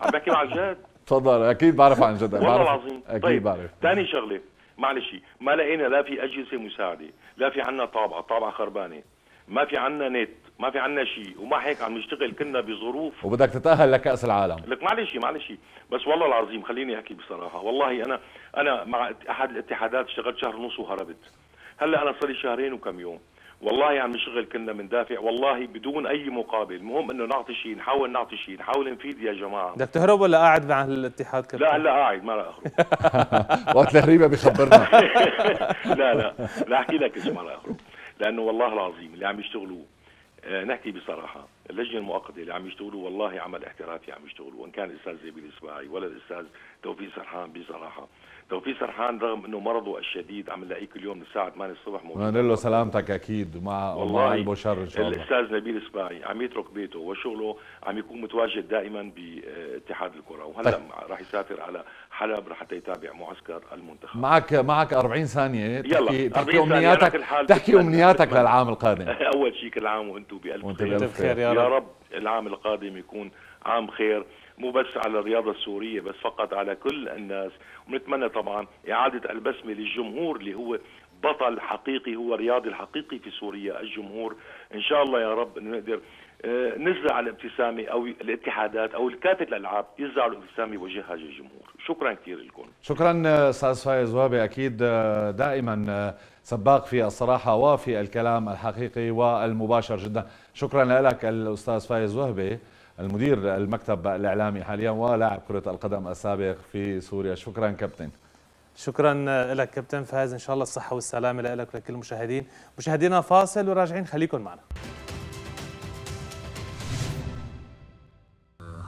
عم بحكي مع الجد. تفضل، اكيد بعرف عن جد، والله العظيم اكيد طيب. بعرف. ثاني شغله معلش، ما لقينا لا في اجهزه مساعده، لا في عندنا طابعه خربانه، ما في عندنا نت، ما في عندنا شيء، ومع هيك عم نشتغل كنا بظروف. وبدك تتاهل لكاس العالم. لك معلش بس والله العظيم خليني احكي بصراحه، والله انا مع احد الاتحادات اشتغلت شهر ونص وهربت. هلا انا صار لي شهرين وكم يوم، والله عم يعني نشتغل كنا من دافع والله بدون اي مقابل، المهم انه نعطي شيء، نحاول نفيد يا جماعه. بدك تهرب ولا قاعد مع الاتحاد كله؟ لا قاعد، ما راح اهرب. وقت الهريبه بخبرنا. لا احكي لك ايش ما راح اهرب، لانه والله العظيم اللي عم يشتغلوه نحكي بصراحه، اللجنه المؤقته اللي عم يشتغلوه والله عمل احترافي عم يشتغلوه، وان كان الاستاذ نبيل السباعي ولا الاستاذ توفيق سرحان. بصراحه توفيق سرحان رغم انه مرضه الشديد عم نلاقيه كل يوم من الساعه 8 الصبح موجود، نقول له سلامتك اكيد، ومع الله يعيبه شر ان شاء الله. الاستاذ نبيل السباعي عم يترك بيته وشغله، عم يكون متواجد دائما باتحاد الكره، وهلا راح يسافر على حلب حتى يتابع معسكر المنتخب. معك 40 ثانيه تحكي امنياتك، للعام القادم. اول شيء كل عام وانتم بألف خير، يا رب العام القادم يكون عام خير، مو بس على الرياضة السورية بس، فقط على كل الناس. ونتمنى طبعا إعادة البسمة للجمهور اللي هو بطل حقيقي، هو رياضي الحقيقي في سوريا الجمهور. إن شاء الله يا رب إنه نقدر نزرع الابتسامة، أو الاتحادات أو الكافة الألعاب يزرعوا الابتسامة وجهها للجمهور. شكرا كثير لكم. شكرا أستاذ فايز وهبي، أكيد دائما سباق في الصراحة وفي الكلام الحقيقي والمباشر جدا. شكرا لك الأستاذ فايز وهبي المدير المكتب الإعلامي حاليا ولاعب كرة القدم السابق في سوريا. شكرا كابتن. شكرا لك كابتن فايز، إن شاء الله الصحة والسلامة لك ولكل المشاهدين. مشاهدينا فاصل وراجعين، خليكم معنا.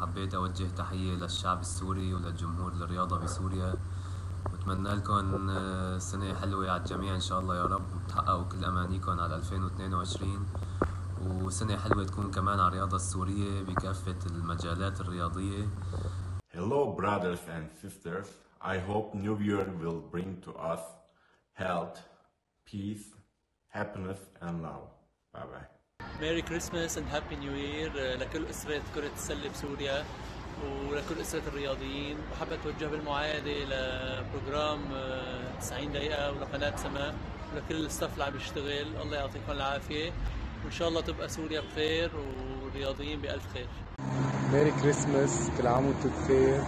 حبيت أوجه تحية للشعب السوري وللجمهور للرياضة بسوريا، وأتمنى لكم سنة حلوة على الجميع إن شاء الله يا رب، وتحققوا كل أمانيكم على 2022، وسنة حلوة تكون كمان على الرياضة السورية بكافة المجالات الرياضية. Hello brothers and sisters. I hope New Year will bring to us health, peace, happiness and love. Bye bye. Merry Christmas and Happy New Year لكل أسرة كرة السلة بسوريا ولكل أسرة الرياضيين. بحب أتوجه بالمعايدة لبروجرام 90 دقيقة ولقناة سماء ولكل الستاف اللي عم يشتغل، الله يعطيكم العافية، وإن شاء الله تبقى سوريا بخير والرياضيين بألف خير. ميري كريسماس، كل عام وانتم بخير،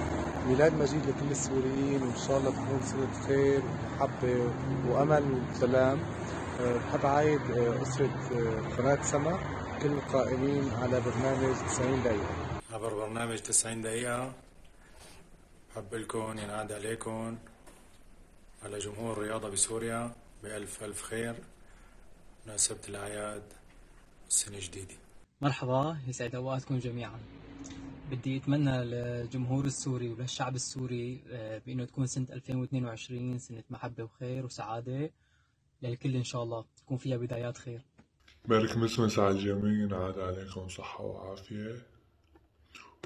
ميلاد مجيد لكل السوريين، وإن شاء الله تكون سنة خير ومحبة وأمل وسلام. بحب أعيد أسرة قناة سما كل القائمين على برنامج 90 دقيقة. عبر برنامج 90 دقيقة بحب لكم ينعاد عليكم على جمهور الرياضة بسوريا بألف ألف خير بمناسبة الأعياد السنة الجديدة. مرحبا، يسعد أوقاتكم جميعا. بدي أتمنى للجمهور السوري وللشعب السوري بأنه تكون سنة 2022 سنة محبة وخير وسعادة للكل إن شاء الله، تكون فيها بدايات خير. ميري كريسماس على الجميع، عاد عليكم صحة وعافية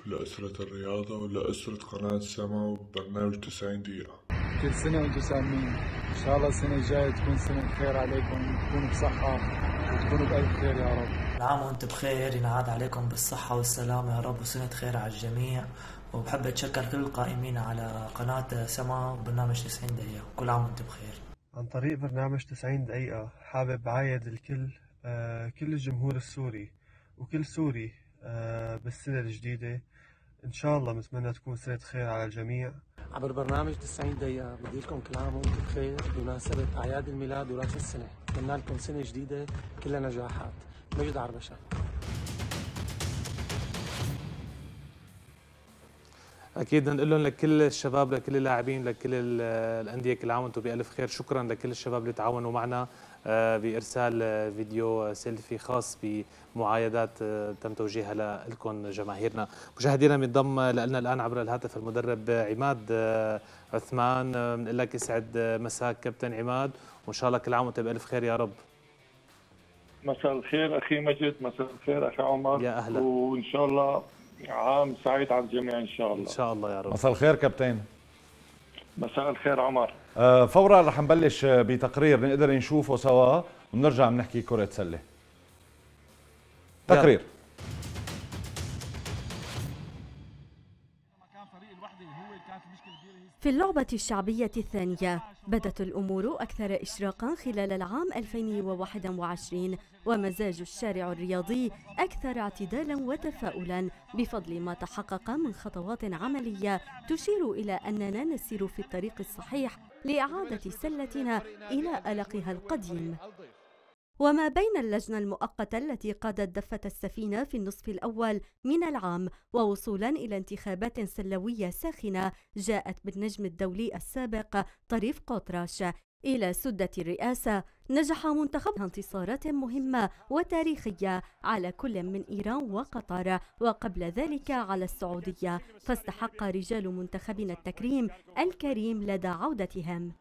لأسرة الرياضة ولأسرة قناة السما وبرنامج 90 دقيقة. كل سنة وأنتم سالمين، إن شاء الله السنة الجاية تكون سنة خير عليكم، تكونوا بصحة وتكونوا بألف خير يا رب. العام وأنتم بخير، ينعاد عليكم بالصحة والسلامة يا رب، وسنة خير على الجميع. وبحب أتشكر كل القائمين على قناة سما وبرنامج 90 دقيقة، كل عام وأنتم بخير. عن طريق برنامج 90 دقيقة حابب عايد الكل، كل الجمهور السوري وكل سوري بالسنة الجديدة إن شاء الله، بتمنى تكون سنة خير على الجميع. عبر برنامج 90 دقيقة بدي لكم كل عام وانتم بخير بمناسبة أعياد الميلاد ورأس السنة، بتمنى لكم سنة جديدة كلها نجاحات. مجد عربشة. أكيد بدنا نقول لهم لكل الشباب، لكل اللاعبين، لكل الأندية، كل عام وانتم بألف خير. شكرا لكل الشباب اللي تعاونوا معنا بإرسال فيديو سيلفي خاص بمعايدات تم توجيهها لكم جماهيرنا. مشاهدينا، بينضم لنا الآن عبر الهاتف المدرب عماد عثمان. بنقول لك يسعد مساك كابتن عماد، وإن شاء الله كل عام وأنت بألف خير يا رب. مساء الخير أخي مجد، مساء الخير أخي عمر، يا أهلا، وإن شاء الله عام سعيد على الجميع إن شاء الله. إن شاء الله يا رب. مساء الخير كابتن. مساء الخير عمر. فورا رح نبلش بتقرير بنقدر نشوفه سوا ونرجع بنحكي كرة سلة. تقرير. في اللعبة الشعبية الثانية بدت الأمور أكثر إشراقاً خلال العام 2021، ومزاج الشارع الرياضي أكثر اعتدالاً وتفاؤلاً بفضل ما تحقق من خطوات عملية تشير إلى أننا نسير في الطريق الصحيح لإعادة سلتنا إلى ألقها القديم. وما بين اللجنة المؤقتة التي قادت دفة السفينة في النصف الأول من العام ووصولا إلى انتخابات سلوية ساخنة، جاءت بالنجم الدولي السابق طريف قطرش إلى سدة الرئاسة، نجح منتخبها انتصارات مهمة وتاريخية على كل من إيران وقطر، وقبل ذلك على السعودية، فاستحق رجال منتخبنا التكريم الكريم لدى عودتهم.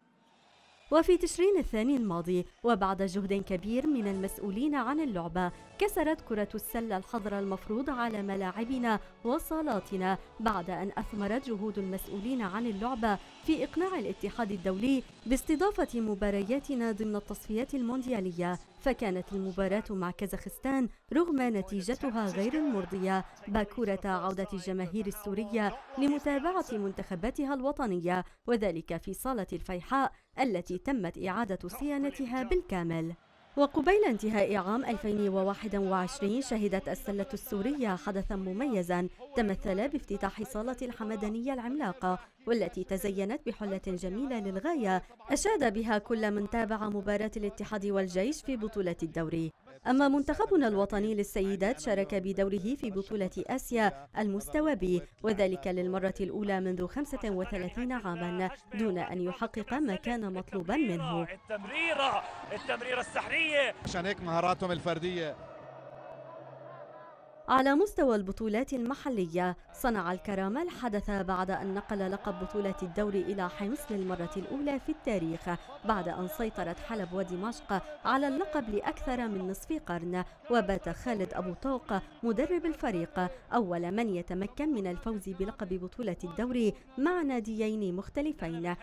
وفي تشرين الثاني الماضي وبعد جهد كبير من المسؤولين عن اللعبة، كسرت كرة السلة الحظر المفروض على ملاعبنا وصالاتنا بعد أن أثمرت جهود المسؤولين عن اللعبة في إقناع الاتحاد الدولي باستضافة مبارياتنا ضمن التصفيات المونديالية، فكانت المباراة مع كازاخستان رغم نتيجتها غير المرضية باكورة عودة الجماهير السورية لمتابعة منتخباتها الوطنية، وذلك في صالة الفيحاء التي تمت إعادة صيانتها بالكامل. وقبيل انتهاء عام 2021 شهدت السلة السورية حدثاً مميزاً تمثل بافتتاح صالة الحمدانية العملاقة، والتي تزينت بحلة جميلة للغاية أشاد بها كل من تابع مباراة الاتحاد والجيش في بطولة الدوري. أما منتخبنا الوطني للسيدات شارك بدوره في بطولة آسيا المستوى بي، وذلك للمرة الأولى منذ 35 عاماً دون أن يحقق ما كان مطلوباً منه. التمريرة السحرية، عشان هيك مهاراتهم الفردية. على مستوى البطولات المحلية صنع الكرامة الحدث بعد أن نقل لقب بطولة الدوري إلى حمص للمرة الأولى في التاريخ، بعد أن سيطرت حلب ودمشق على اللقب لأكثر من نصف قرن. وبات خالد أبو طوق مدرب الفريق أول من يتمكن من الفوز بلقب بطولة الدوري مع ناديين مختلفين.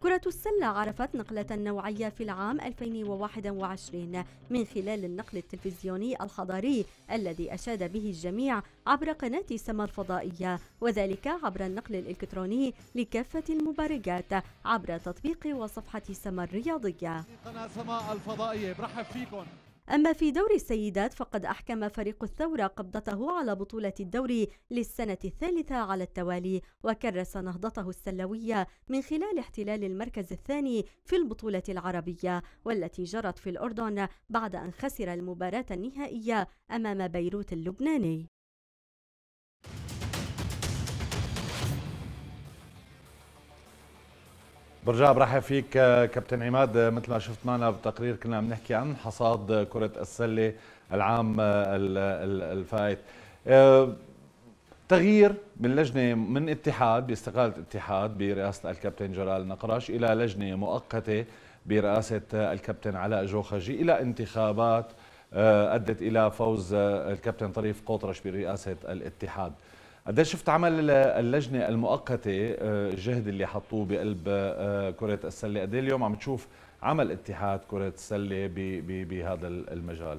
كرة السلة عرفت نقلة نوعية في العام 2021 من خلال النقل التلفزيوني الحضاري الذي أشاد به الجميع عبر قناة سما الفضائية، وذلك عبر النقل الإلكتروني لكافة المباريات عبر تطبيق وصفحة سما الرياضية. قناة سما الفضائية برحب فيكم. أما في دوري السيدات فقد أحكم فريق الثورة قبضته على بطولة الدوري للسنة الثالثة على التوالي، وكرس نهضته السلوية من خلال احتلال المركز الثاني في البطولة العربية، والتي جرت في الأردن بعد أن خسر المباراة النهائية أمام بيروت اللبناني. برجع برحب فيك كابتن عماد. مثل ما شفت معنا بالتقرير كنا عم نحكي عن حصاد كرة السلة العام الفائت. تغيير من لجنة من اتحاد باستقالة اتحاد برئاسة الكابتن جلال نقراش إلى لجنة مؤقتة برئاسة الكابتن علاء جوخجي إلى انتخابات أدت إلى فوز الكابتن طريف قطرش برئاسة الاتحاد. قد شفت عمل اللجنة المؤقتة الجهد اللي حطوه بقلب كرة السلة؟ قد اليوم عم تشوف عمل اتحاد كرة السلة بهذا المجال؟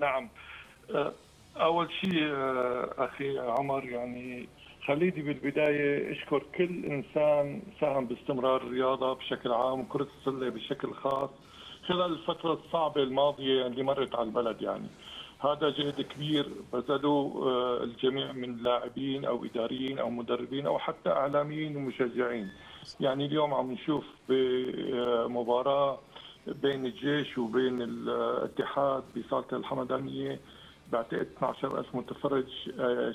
نعم، أول شيء أخي عمر يعني خليني بالبداية أشكر كل إنسان ساهم باستمرار الرياضة بشكل عام وكرة السلة بشكل خاص خلال الفترة الصعبة الماضية اللي مرت على البلد. يعني هذا جهد كبير بذلوا الجميع من لاعبين أو إداريين أو مدربين أو حتى إعلاميين ومشجعين. يعني اليوم عم نشوف بمباراة بين الجيش وبين الاتحاد بصالة الحمدانية بعتقد 12,000 متفرج،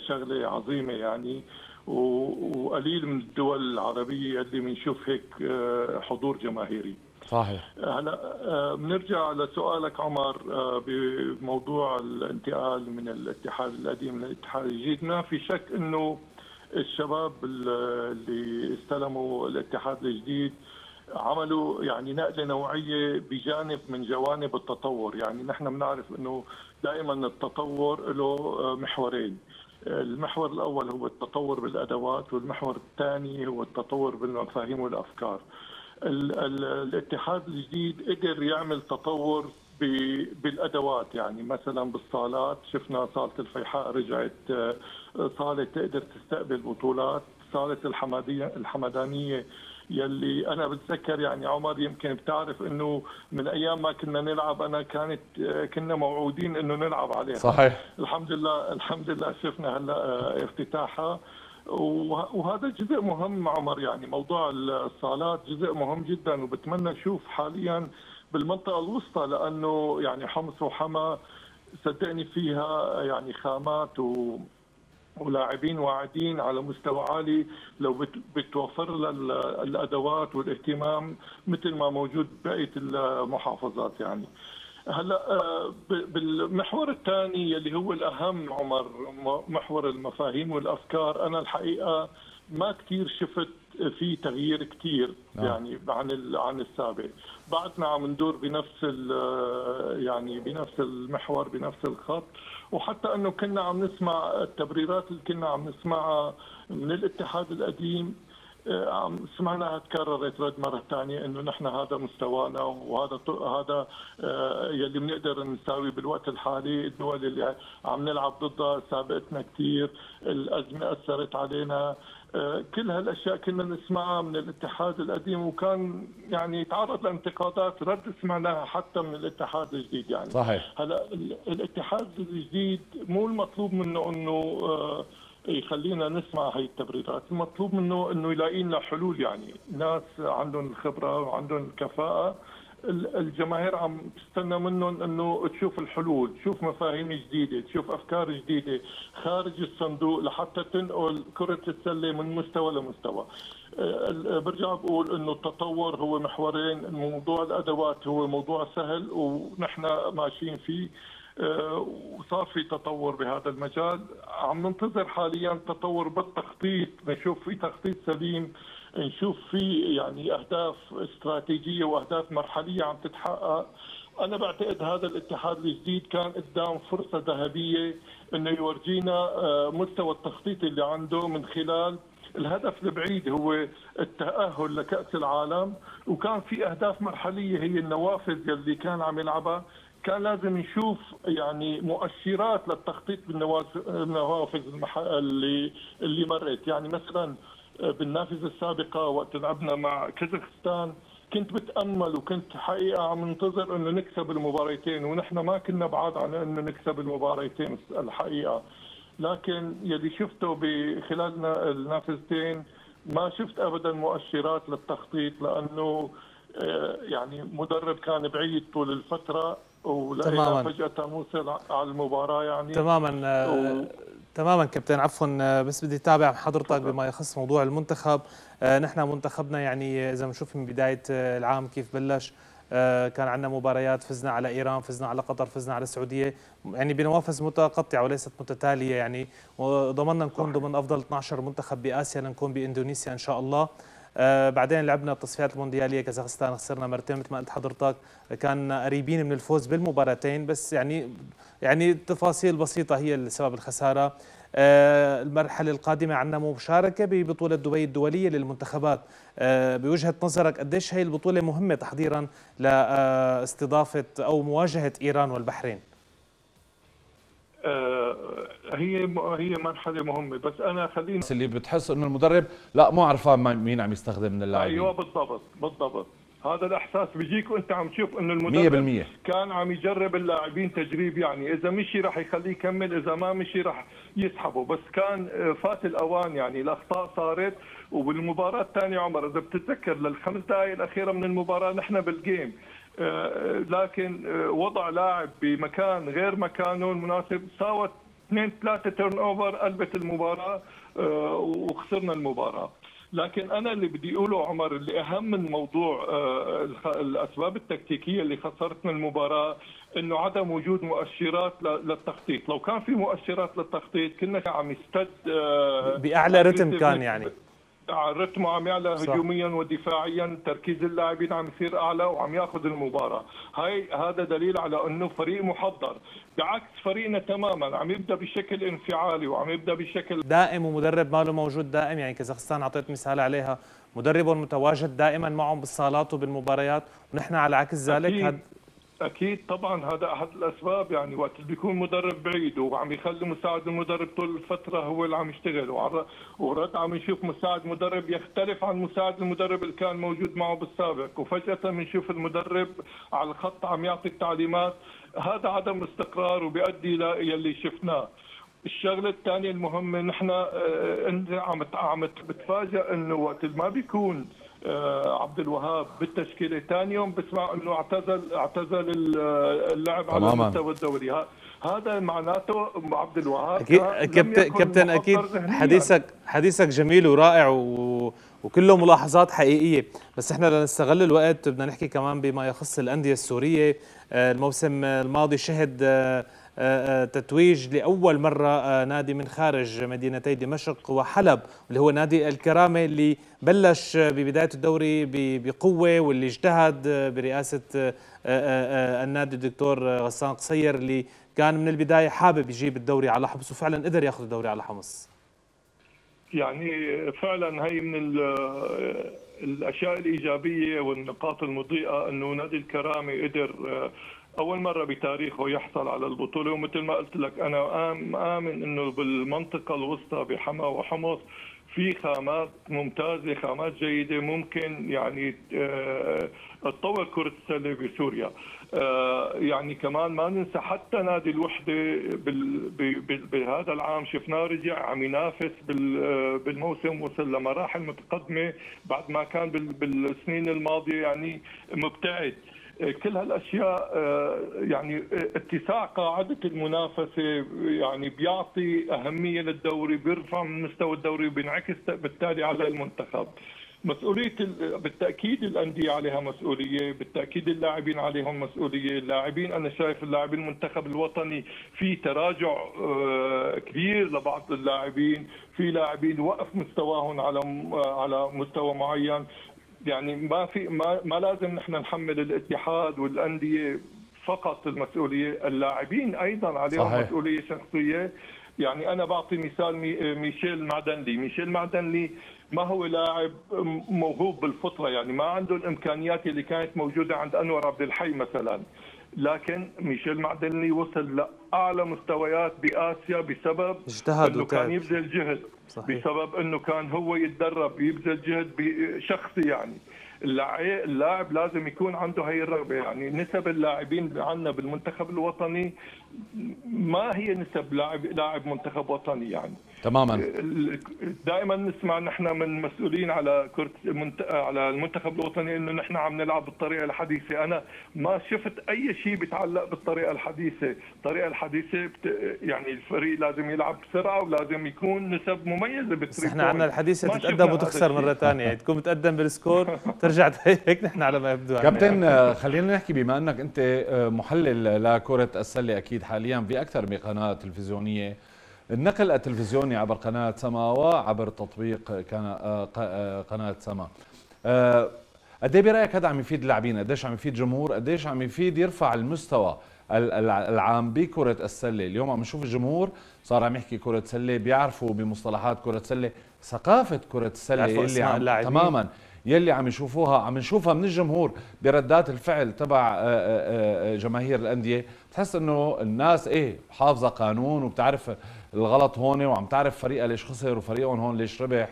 شغلة عظيمة يعني، وقليل من الدول العربية اللي بنشوف هيك حضور جماهيري. صحيح. هلا بنرجع لسؤالك عمر بموضوع الانتقال من الاتحاد القديم للاتحاد الجديد. ما في شك انه الشباب اللي استلموا الاتحاد الجديد عملوا يعني نقله نوعيه بجانب من جوانب التطور. يعني نحن بنعرف انه دائما التطور له محورين، المحور الاول هو التطور بالادوات والمحور الثاني هو التطور بالمفاهيم والافكار. الاتحاد الجديد قدر يعمل تطور بالادوات، يعني مثلا بالصالات شفنا صاله الفيحاء رجعت صاله تقدر تستقبل بطولات، صاله الحمدانيه يلي انا بتذكر يعني عمر يمكن بتعرف انه من ايام ما كنا نلعب انا كنا موعودين انه نلعب عليها. صحيح. الحمد لله شفنا هلا افتتاحها، وهذا جزء مهم عمر. يعني موضوع الصالات جزء مهم جدا، وبتمنى نشوف حاليا بالمنطقه الوسطى لانه يعني حمص وحما صدقني فيها يعني خامات ولاعبين واعدين على مستوى عالي لو بتوفر لها الادوات والاهتمام مثل ما موجود بقيه المحافظات. يعني هلا بالمحور الثاني اللي هو الاهم عمر، محور المفاهيم والافكار، انا الحقيقه ما كثير شفت في تغيير كثير يعني عن السابق. بعدنا عم ندور بنفس يعني بنفس المحور بنفس الخط، وحتى انه كنا عم نسمع التبريرات اللي كنا عم نسمعها من الاتحاد القديم عم سمعناها تكررت رد مره ثانيه انه نحن هذا مستوانا وهذا يلي بنقدر نساوي بالوقت الحالي، الدول اللي عم نلعب ضدها سابقتنا كثير، الازمه اثرت علينا، كل هالاشياء كنا نسمعها من الاتحاد القديم وكان يعني تعرض لانتقادات رد سمعناها حتى من الاتحاد الجديد. يعني صحيح. هلا الاتحاد الجديد مو المطلوب منه انه يخلينا نسمع هي التبريرات، المطلوب منه انه يلاقي لنا حلول. يعني ناس عندهم الخبره وعندهم الكفاءه، الجماهير عم تستنى منهم انه تشوف الحلول، تشوف مفاهيم جديده، تشوف افكار جديده خارج الصندوق لحتى تنقل كره السله من مستوى لمستوى. برجع بقول انه التطور هو محورين، موضوع الادوات هو موضوع سهل ونحن ماشيين فيه وصار في تطور بهذا المجال. عم ننتظر حاليا تطور بالتخطيط، نشوف في تخطيط سليم، نشوف في يعني اهداف استراتيجيه واهداف مرحليه عم تتحقق. انا بعتقد هذا الاتحاد الجديد كان قدام فرصه ذهبيه انه يورجينا مستوى التخطيط اللي عنده من خلال الهدف البعيد هو التأهل لكأس العالم، وكان في اهداف مرحليه هي النوافذ اللي كان عم يلعبها. كان لازم نشوف يعني مؤشرات للتخطيط بالنوافذ اللي مرت. يعني مثلا بالنافذه السابقه وقت لعبنا مع كازاخستان كنت بتامل وكنت حقيقه عم ننتظر انه نكسب المباراتين، ونحن ما كنا بعاد عن انه نكسب المباراتين الحقيقه، لكن يلي شفته بخلال النافذتين ما شفت ابدا مؤشرات للتخطيط لانه يعني مدرب كان بعيد طول الفتره ولقينا فجأة موصل على المباراة. يعني تماما تماما كابتن، عفوا بس بدي اتابع حضرتك بما يخص موضوع المنتخب. نحن منتخبنا يعني اذا بنشوف من بدايه العام كيف بلش، كان عندنا مباريات فزنا على ايران، فزنا على قطر، فزنا على السعوديه، يعني بنوافذ متقطعه وليست متتاليه يعني، وضمننا نكون ضمن افضل 12 منتخب باسيا لنكون باندونيسيا ان شاء الله. بعدين لعبنا التصفيات الموندياليه كازاخستان، خسرنا مرتين مثل ما قلت حضرتك، كان قريبين من الفوز بالمباراتين بس يعني تفاصيل بسيطه هي اللي سبب الخساره. المرحله القادمه عندنا مشاركه ببطوله دبي الدوليه للمنتخبات، بوجهه نظرك قديش هي البطوله مهمه تحضيرا لاستضافه او مواجهه ايران والبحرين؟ هي مرحله مهمه، بس انا خلينا اللي بتحس انه المدرب لا مو عرفان مين عم يستخدم من اللاعبين. ايوه بالضبط بالضبط، هذا الاحساس بيجيك وانت عم تشوف انه المدرب 100% كان عم يجرب اللاعبين تجريب، يعني اذا مشي راح يخليه يكمل، اذا ما مشي راح يسحبه، بس كان فات الاوان، يعني الاخطاء صارت. وبالمباراه الثانيه عمر اذا بتتذكر للخمس دقائق الاخيره من المباراه نحن بالجيم، لكن وضع لاعب بمكان غير مكانه المناسب، ساوت 2-3 تيرن اوفر، قلبت المباراه وخسرنا المباراه. لكن انا اللي بدي اقوله عمر اللي اهم من موضوع الاسباب التكتيكيه اللي خسرتنا المباراه انه عدم وجود مؤشرات للتخطيط، لو كان في مؤشرات للتخطيط كنا عم يستد باعلى رتم، كان يعني الرتم عم يعلى هجوميا ودفاعيا، تركيز اللاعبين عم يصير اعلى وعم ياخذ المباراه، هذا دليل على انه فريق محضر، بعكس فريقنا تماما عم يبدا بشكل انفعالي وعم يبدا بشكل دائم ومدرب ما له موجود دائم، يعني كازاخستان اعطيت مثال عليها، مدرب متواجد دائما معهم بالصالات وبالمباريات، ونحن على عكس ذلك. أكيد طبعا هذا أحد الأسباب، يعني وقت اللي بيكون مدرب بعيد وعم يخلي مساعد المدرب طول الفترة هو اللي عم يشتغل، ورد عم نشوف مساعد مدرب يختلف عن مساعد المدرب اللي كان موجود معه بالسابق، وفجأة بنشوف المدرب على الخط عم يعطي التعليمات، هذا عدم استقرار وبيؤدي يلي شفناه. الشغله الثانيه المهمه نحن انت عم بتفاجئ انه وقت ما بيكون عبد الوهاب بالتشكيله، ثاني يوم بسمع انه اعتزل اللعب على المستوى الدوري، هذا معناته عبد الوهاب كابتن اكيد حديثك جميل ورائع وكله ملاحظات حقيقيه، بس احنا لنستغل الوقت بدنا نحكي كمان بما يخص الانديه السوريه. الموسم الماضي شهد تتويج لأول مرة نادي من خارج مدينتي دمشق وحلب، اللي هو نادي الكرامة اللي بلش ببداية الدوري بقوة، واللي اجتهد برئاسة النادي الدكتور غسان قصير اللي كان من البداية حابب يجيب الدوري على حمص، وفعلا قدر ياخذ الدوري على حمص. يعني فعلا هي من الأشياء الإيجابية والنقاط المضيئة أنه نادي الكرامة قدر أول مرة بتاريخه يحصل على البطولة، ومثل ما قلت لك أنا آمن أنه بالمنطقة الوسطى بحما وحمص في خامات ممتازة، خامات جيدة ممكن يعني تطور كرة السلة بسوريا. يعني كمان ما ننسى حتى نادي الوحدة بهذا العام شفناه رجع عم ينافس بالموسم، وصل لمراحل متقدمة بعد ما كان بالسنين الماضية يعني مبتعد. كل هالاشياء يعني اتساع قاعده المنافسه يعني بيعطي اهميه للدوري، بيرفع من مستوى الدوري وبينعكس بالتالي على المنتخب. مسؤوليه بالتاكيد الانديه عليها مسؤوليه، بالتاكيد اللاعبين عليهم مسؤوليه، اللاعبين انا شايف اللاعبين المنتخب الوطني في تراجع كبير لبعض اللاعبين، في لاعبين وقف مستواهم على مستوى معين، يعني ما لازم نحن نحمل الاتحاد والانديه فقط المسؤوليه، اللاعبين ايضا عليهم صحيح. مسؤوليه شخصيه، يعني انا بعطي مثال ميشيل معدنلي ما هو لاعب موهوب بالفطره، يعني ما عنده الامكانيات اللي كانت موجوده عند عنور عبد الحي مثلا، لكن ميشيل معدنلي وصل لأعلى مستويات بآسيا بسبب أنه كان يبذل جهد صحيح. بسبب أنه كان هو يتدرب يبذل جهد شخصي، يعني اللاعب لازم يكون عنده هي الرغبه. يعني نسب اللاعبين عندنا بالمنتخب الوطني ما هي نسب لاعب منتخب وطني يعني. تماما. دائما نسمع نحن من مسؤولين على كره على المنتخب الوطني انه نحن عم نلعب بالطريقه الحديثه، انا ما شفت اي شيء بيتعلق بالطريقه الحديثه، الطريقه الحديثه يعني الفريق لازم يلعب بسرعه ولازم يكون نسب مميزه بالتريكو. نحن عندنا الحديثه تتقدم وتخسر مره ثانيه، تكون متقدم بالسكور ترجع تهيك. نحن على ما يبدو كابتن خلينا نحكي بما انك انت محلل لكره السله اكيد حاليا باكثر من قناه تلفزيونيه، النقل التلفزيوني عبر قناة سما وعبر تطبيق قناة سما، قد ايه برأيك هذا عم يفيد اللاعبين؟ قد ايش عم يفيد الجمهور؟ قد ايش عم يفيد يرفع المستوى العام بكرة السلة؟ اليوم عم نشوف الجمهور صار عم يحكي كرة سلة، بيعرفوا بمصطلحات كرة سلة، ثقافة كرة السلة اللي عم تماما يلي عم يشوفوها، عم نشوفها من الجمهور بردات الفعل تبع جماهير الأندية، بتحس انه الناس ايه حافظة قانون وبتعرف الغلط هون وعم تعرف فريقها ليش خسر وفريقهم هون ليش ربح.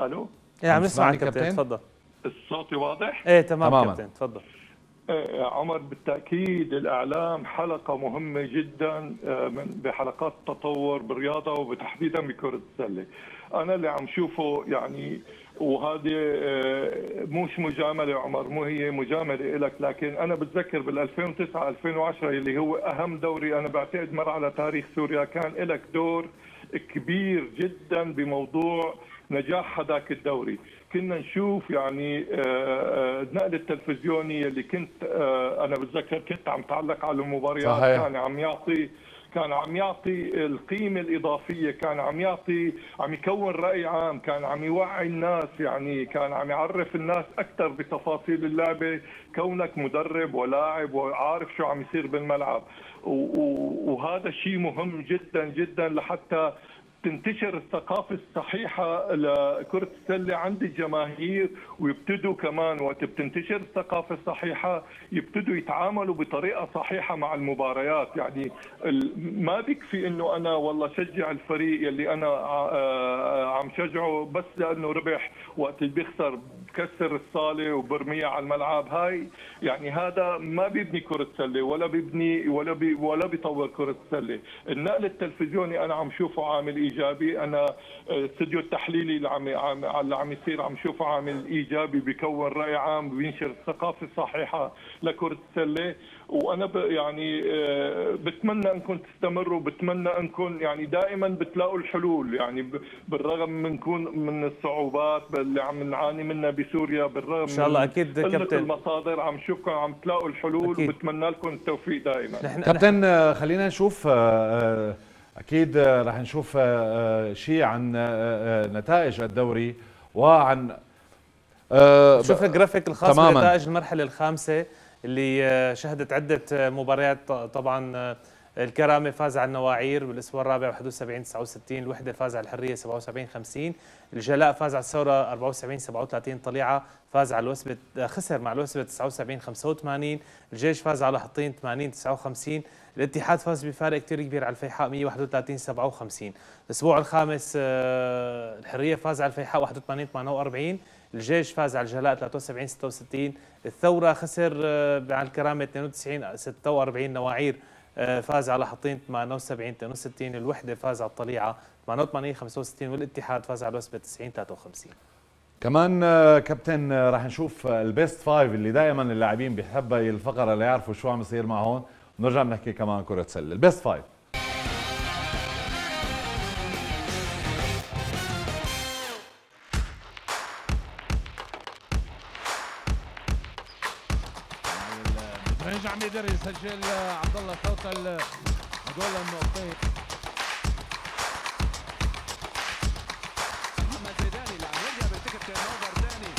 الو ايه عم نسمعك كابتن، تفضل. الصوت واضح؟ ايه تمام كابتن تفضل. عمر بالتاكيد الاعلام حلقه مهمه جدا بحلقات التطور بالرياضه وتحديدا بكره السله. انا اللي عم شوفه يعني، وهذه مش مجامله عمر، مو هي مجامله لك، لكن انا بتذكر بال 2009 2010 اللي هو اهم دوري انا بعتقد مر على تاريخ سوريا، كان لك دور كبير جدا بموضوع نجاح هذاك الدوري. كنا نشوف يعني النقل التلفزيوني اللي كنت انا بتذكر كنت عم تعلق على المباريات، كان عم يعطي القيمه الاضافيه، عم يكون راي عام، كان عم يوعي الناس، يعني كان عم يعرف الناس اكثر بتفاصيل اللعبه، كونك مدرب ولاعب وعارف شو عم يصير بالملعب، وهذا الشيء مهم جدا جدا لحتى تنتشر الثقافة الصحيحة لكرة السلة عند الجماهير، ويبتدوا كمان وقت بتنتشر الثقافة الصحيحة يبتدوا يتعاملوا بطريقة صحيحة مع المباريات. يعني ما بيكفي انه انا والله شجع الفريق اللي انا عم شجعه بس لانه ربح، وقت اللي بيخسر بكسر الصالة وبرميها على الملعب، هاي يعني هذا ما بيبني كرة سلة ولا بيبني ولا بيطور كرة سلة. النقل التلفزيوني انا عم شوفه عامل ايجابي، انا الاستديو التحليلي اللي عم يصير عم شوفه عامل ايجابي، بكون راي عام، بينشر الثقافه الصحيحه لكره السله، وانا يعني بتمنى انكم تستمروا، بتمنى انكم يعني دائما بتلاقوا الحلول، يعني بالرغم من الصعوبات اللي عم نعاني منها بسوريا، بالرغم ان شاء الله اكيد كابتن المصادر عم شوفكم عم تلاقوا الحلول أكيد. وبتمنى لكم التوفيق دائما كابتن. خلينا نشوف أكيد رح نشوف شيء عن نتائج الدوري وعن شوف الجرافيك الخاص بنتائج المرحلة الخامسة اللي شهدت عدة مباريات. طبعا الكرامة فاز على النواعير بالأسبوع الرابع 71-69، الوحدة فاز على الحرية 77-50، الجلاء فاز على الثورة 74-37، طليعة فاز على الوسبة خسر مع الوسبة 79-85، الجيش فاز على حطين 80-59، الاتحاد فاز بفارق كتير كبير على الفيحاء 151-57، الأسبوع الخامس الحرية فاز على الفيحاء 81-48، الجيش فاز على الجلاء 73-66، الثورة خسر على الكرامة 92-46، نواعير فاز على حطين 78-62، الوحدة فاز على الطليعة 88-65، والاتحاد فاز على الوسبة 90-53. كمان كابتن راح نشوف البيست فايف اللي دائما اللاعبين بيحبوا الفقرة اللي يعرفوا شو عم يصير معهم، ونرجع بنحكي كمان كرة سلة. البيست فايف رجع عم يقدر يسجل عبد الله توصل هدول النقطتين. محمد زيداني لعم يرجع بيرتكب تيرن اوفر ثاني.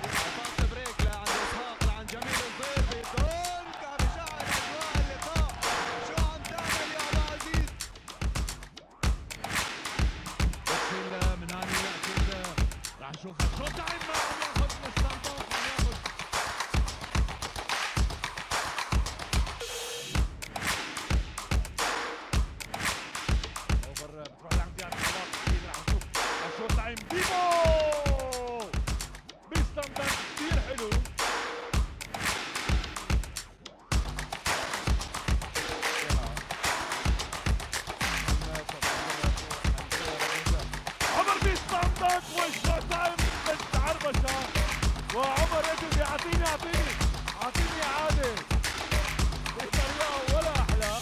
فاست بريك لعند اسحاق لعند جميل الضيف بيضن كعب اجواء اللقاء. شو عم تعمل يا عبد العزيز؟ بتشيل من هاني اكيد رح نشوف شو تعمل. وعمر يجب يعطيني اعاده بطريقه ولا احلى.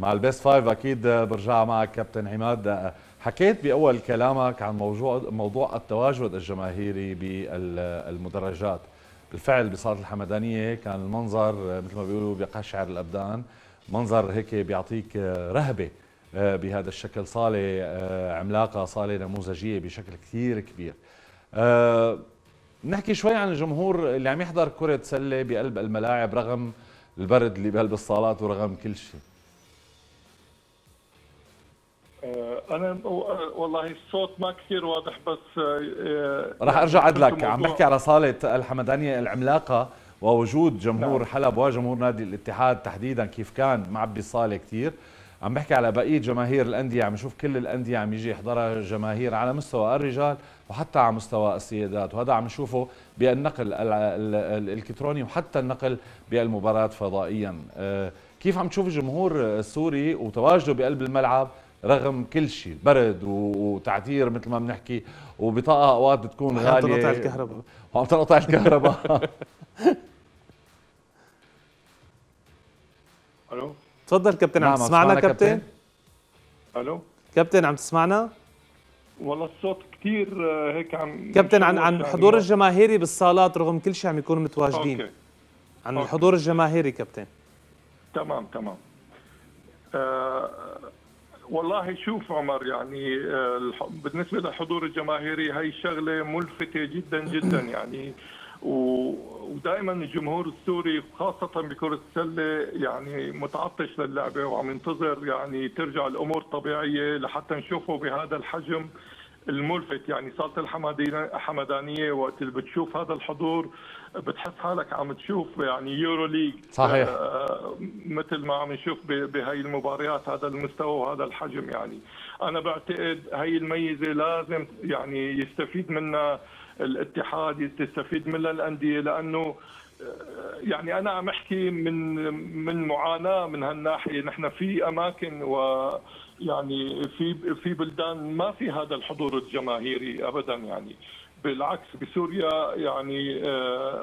مع البيست فايف اكيد برجع معك كابتن عماد. حكيت باول كلامك عن موضوع التواجد الجماهيري بالمدرجات. بالفعل بصاله الحمدانيه كان المنظر مثل ما بيقولوا بقشعر الابدان، منظر هيك بيعطيك رهبه بهذا الشكل. صاله عملاقه، صاله نموذجيه بشكل كثير كبير. نحكي شوي عن الجمهور اللي عم يحضر كره سله بقلب الملاعب رغم البرد اللي بقلب الصالات ورغم كل شيء. أنا والله الصوت ما كثير واضح بس راح أرجع عدلك. عم بحكي على صالة الحمدانية العملاقة ووجود جمهور حلب وجمهور نادي الاتحاد تحديدا كيف كان معبي الصالة كثير. عم بحكي على بقية جماهير الأندية، عم نشوف كل الأندية عم يجي يحضرها جماهير على مستوى الرجال وحتى على مستوى السيدات، وهذا عم نشوفه بالنقل الإلكتروني وحتى النقل بالمباريات فضائيا. كيف عم تشوف الجمهور السوري وتواجده بقلب الملعب رغم كل شيء، برد وتعتير مثل ما بنحكي، وبطاقه اوقات بتكون غاليه وعم تنقطع الكهرباء الو تفضل كابتن. نعم، عم تسمعنا كابتن؟ الو كابتن عم تسمعنا؟ والله الصوت كثير هيك عم كابتن. عن الحضور الجماهيري بالصالات رغم كل شيء عم يكونوا متواجدين. أوكي. عن الحضور الجماهيري كابتن. تمام. والله شوف عمر، يعني بالنسبه للحضور الجماهيري هي شغله ملفته جدا جدا يعني، ودائما الجمهور السوري خاصه بكره السله يعني متعطش للعبه وعم ينتظر يعني ترجع الامور طبيعيه لحتى نشوفه بهذا الحجم الملفت. يعني صاله الحمدانيه وقت اللي بتشوف هذا الحضور بتحس حالك عم تشوف يعني يورو ليج. صحيح. مثل ما عم نشوف بهي المباريات هذا المستوى وهذا الحجم. يعني انا بعتقد هي الميزه لازم يعني يستفيد منها الاتحاد، يستفيد منها الانديه، لانه يعني انا عم احكي من معاناه من هالناحيه. نحن في اماكن و يعني في بلدان ما في هذا الحضور الجماهيري ابدا، يعني بالعكس بسوريا يعني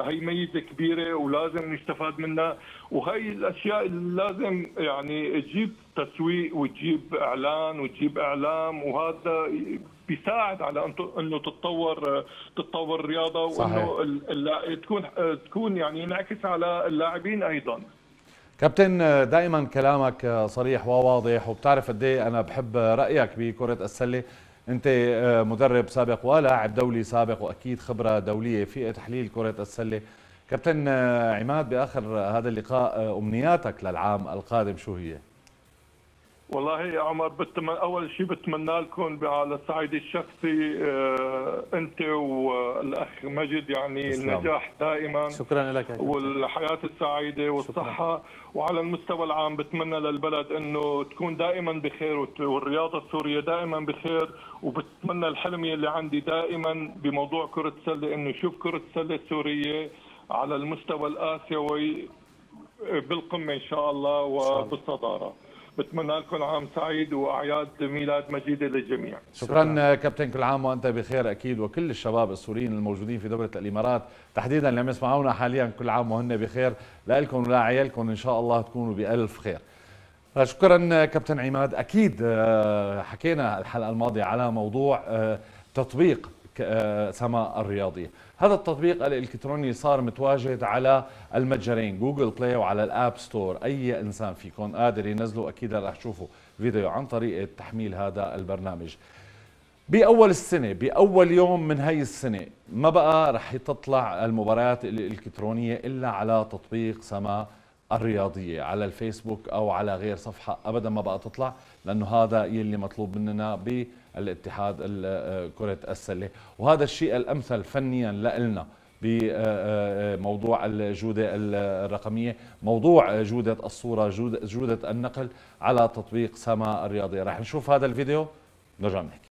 هي ميزه كبيره ولازم نستفاد منها، وهي الاشياء اللي لازم يعني تجيب تسويق وتجيب اعلان وتجيب اعلام، وهذا بيساعد على انه تتطور الرياضه وانه تكون يعني ينعكس على اللاعبين ايضا. كابتن دائما كلامك صريح وواضح، وبتعرف قد ايه انا بحب رايك بكره السله. انت مدرب سابق ولاعب دولي سابق واكيد خبره دوليه في تحليل كره السله. كابتن عماد، باخر هذا اللقاء امنياتك للعام القادم شو هي؟ والله يا عمر، اول شيء بتمنى لكم على الصعيد الشخصي انت والاخ مجد يعني بسلام. النجاح دائما. شكرا لك. والحياه السعيده والصحه. وعلى المستوى العام بتمنى للبلد انه تكون دائما بخير والرياضه السوريه دائما بخير، وبتمنى الحلم اللي عندي دائما بموضوع كره السله انه شوف كره السله السوريه على المستوى الاسيوي بالقمه ان شاء الله وبالصداره. بتمنى لكم عام سعيد واعياد ميلاد مجيده للجميع. شكرا كابتن، كل عام وانت بخير اكيد، وكل الشباب السوريين الموجودين في دوله الامارات تحديدا اللي عم يسمعونا حاليا كل عام وهن بخير، لالكم ولعيالكم ان شاء الله تكونوا بالف خير. شكرا كابتن عماد. اكيد حكينا الحلقه الماضيه على موضوع تطبيق سماء الرياضيه. هذا التطبيق الالكتروني صار متواجد على المتجرين جوجل بلاي وعلى الاب ستور، اي انسان فيكم قادر ينزله. اكيد رح تشوفوا فيديو عن طريقه تحميل هذا البرنامج. باول السنه، باول يوم من هي السنه، ما بقى رح تطلع المباريات الالكترونيه الا على تطبيق سماء الرياضيه على الفيسبوك او على غير صفحه، ابدا ما بقى تطلع، لانه هذا يلي مطلوب مننا ب الاتحاد كرة السلة، وهذا الشيء الأمثل فنيا لنا بموضوع الجودة الرقمية، موضوع جودة الصورة، جودة النقل على تطبيق سما الرياضية. رح نشوف هذا الفيديو نرجع نحكي.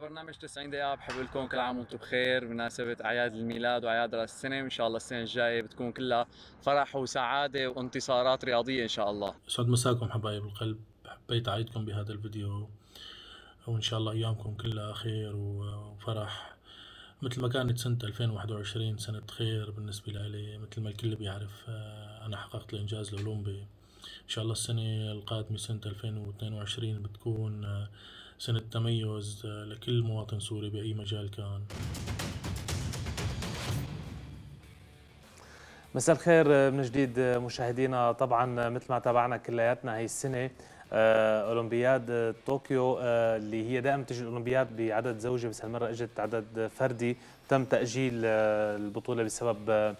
برنامج 90 دقيقة. بحب لكم كل عام وانتم بخير بمناسبة أعياد الميلاد وأعياد رأس السنة، وإن شاء الله السنة الجاية بتكون كلها فرح وسعادة وانتصارات رياضية إن شاء الله. يسعد مساكم حبايب القلب، حبيت أعيدكم بهذا الفيديو، وإن شاء الله أيامكم كلها خير وفرح مثل ما كانت سنة 2021 سنة خير بالنسبة لي. مثل ما الكل بيعرف أنا حققت الإنجاز الأولمبي، إن شاء الله السنة القادمة سنة 2022 بتكون سنة تميز لكل مواطن سوري بأي مجال كان. مساء الخير من جديد مشاهدينا. طبعا مثل ما تابعنا كلياتنا هي السنة أولمبياد طوكيو اللي هي دائما تجي الأولمبياد بعدد زوجي، بس هالمرة اجت عدد فردي. تم تأجيل البطولة بسبب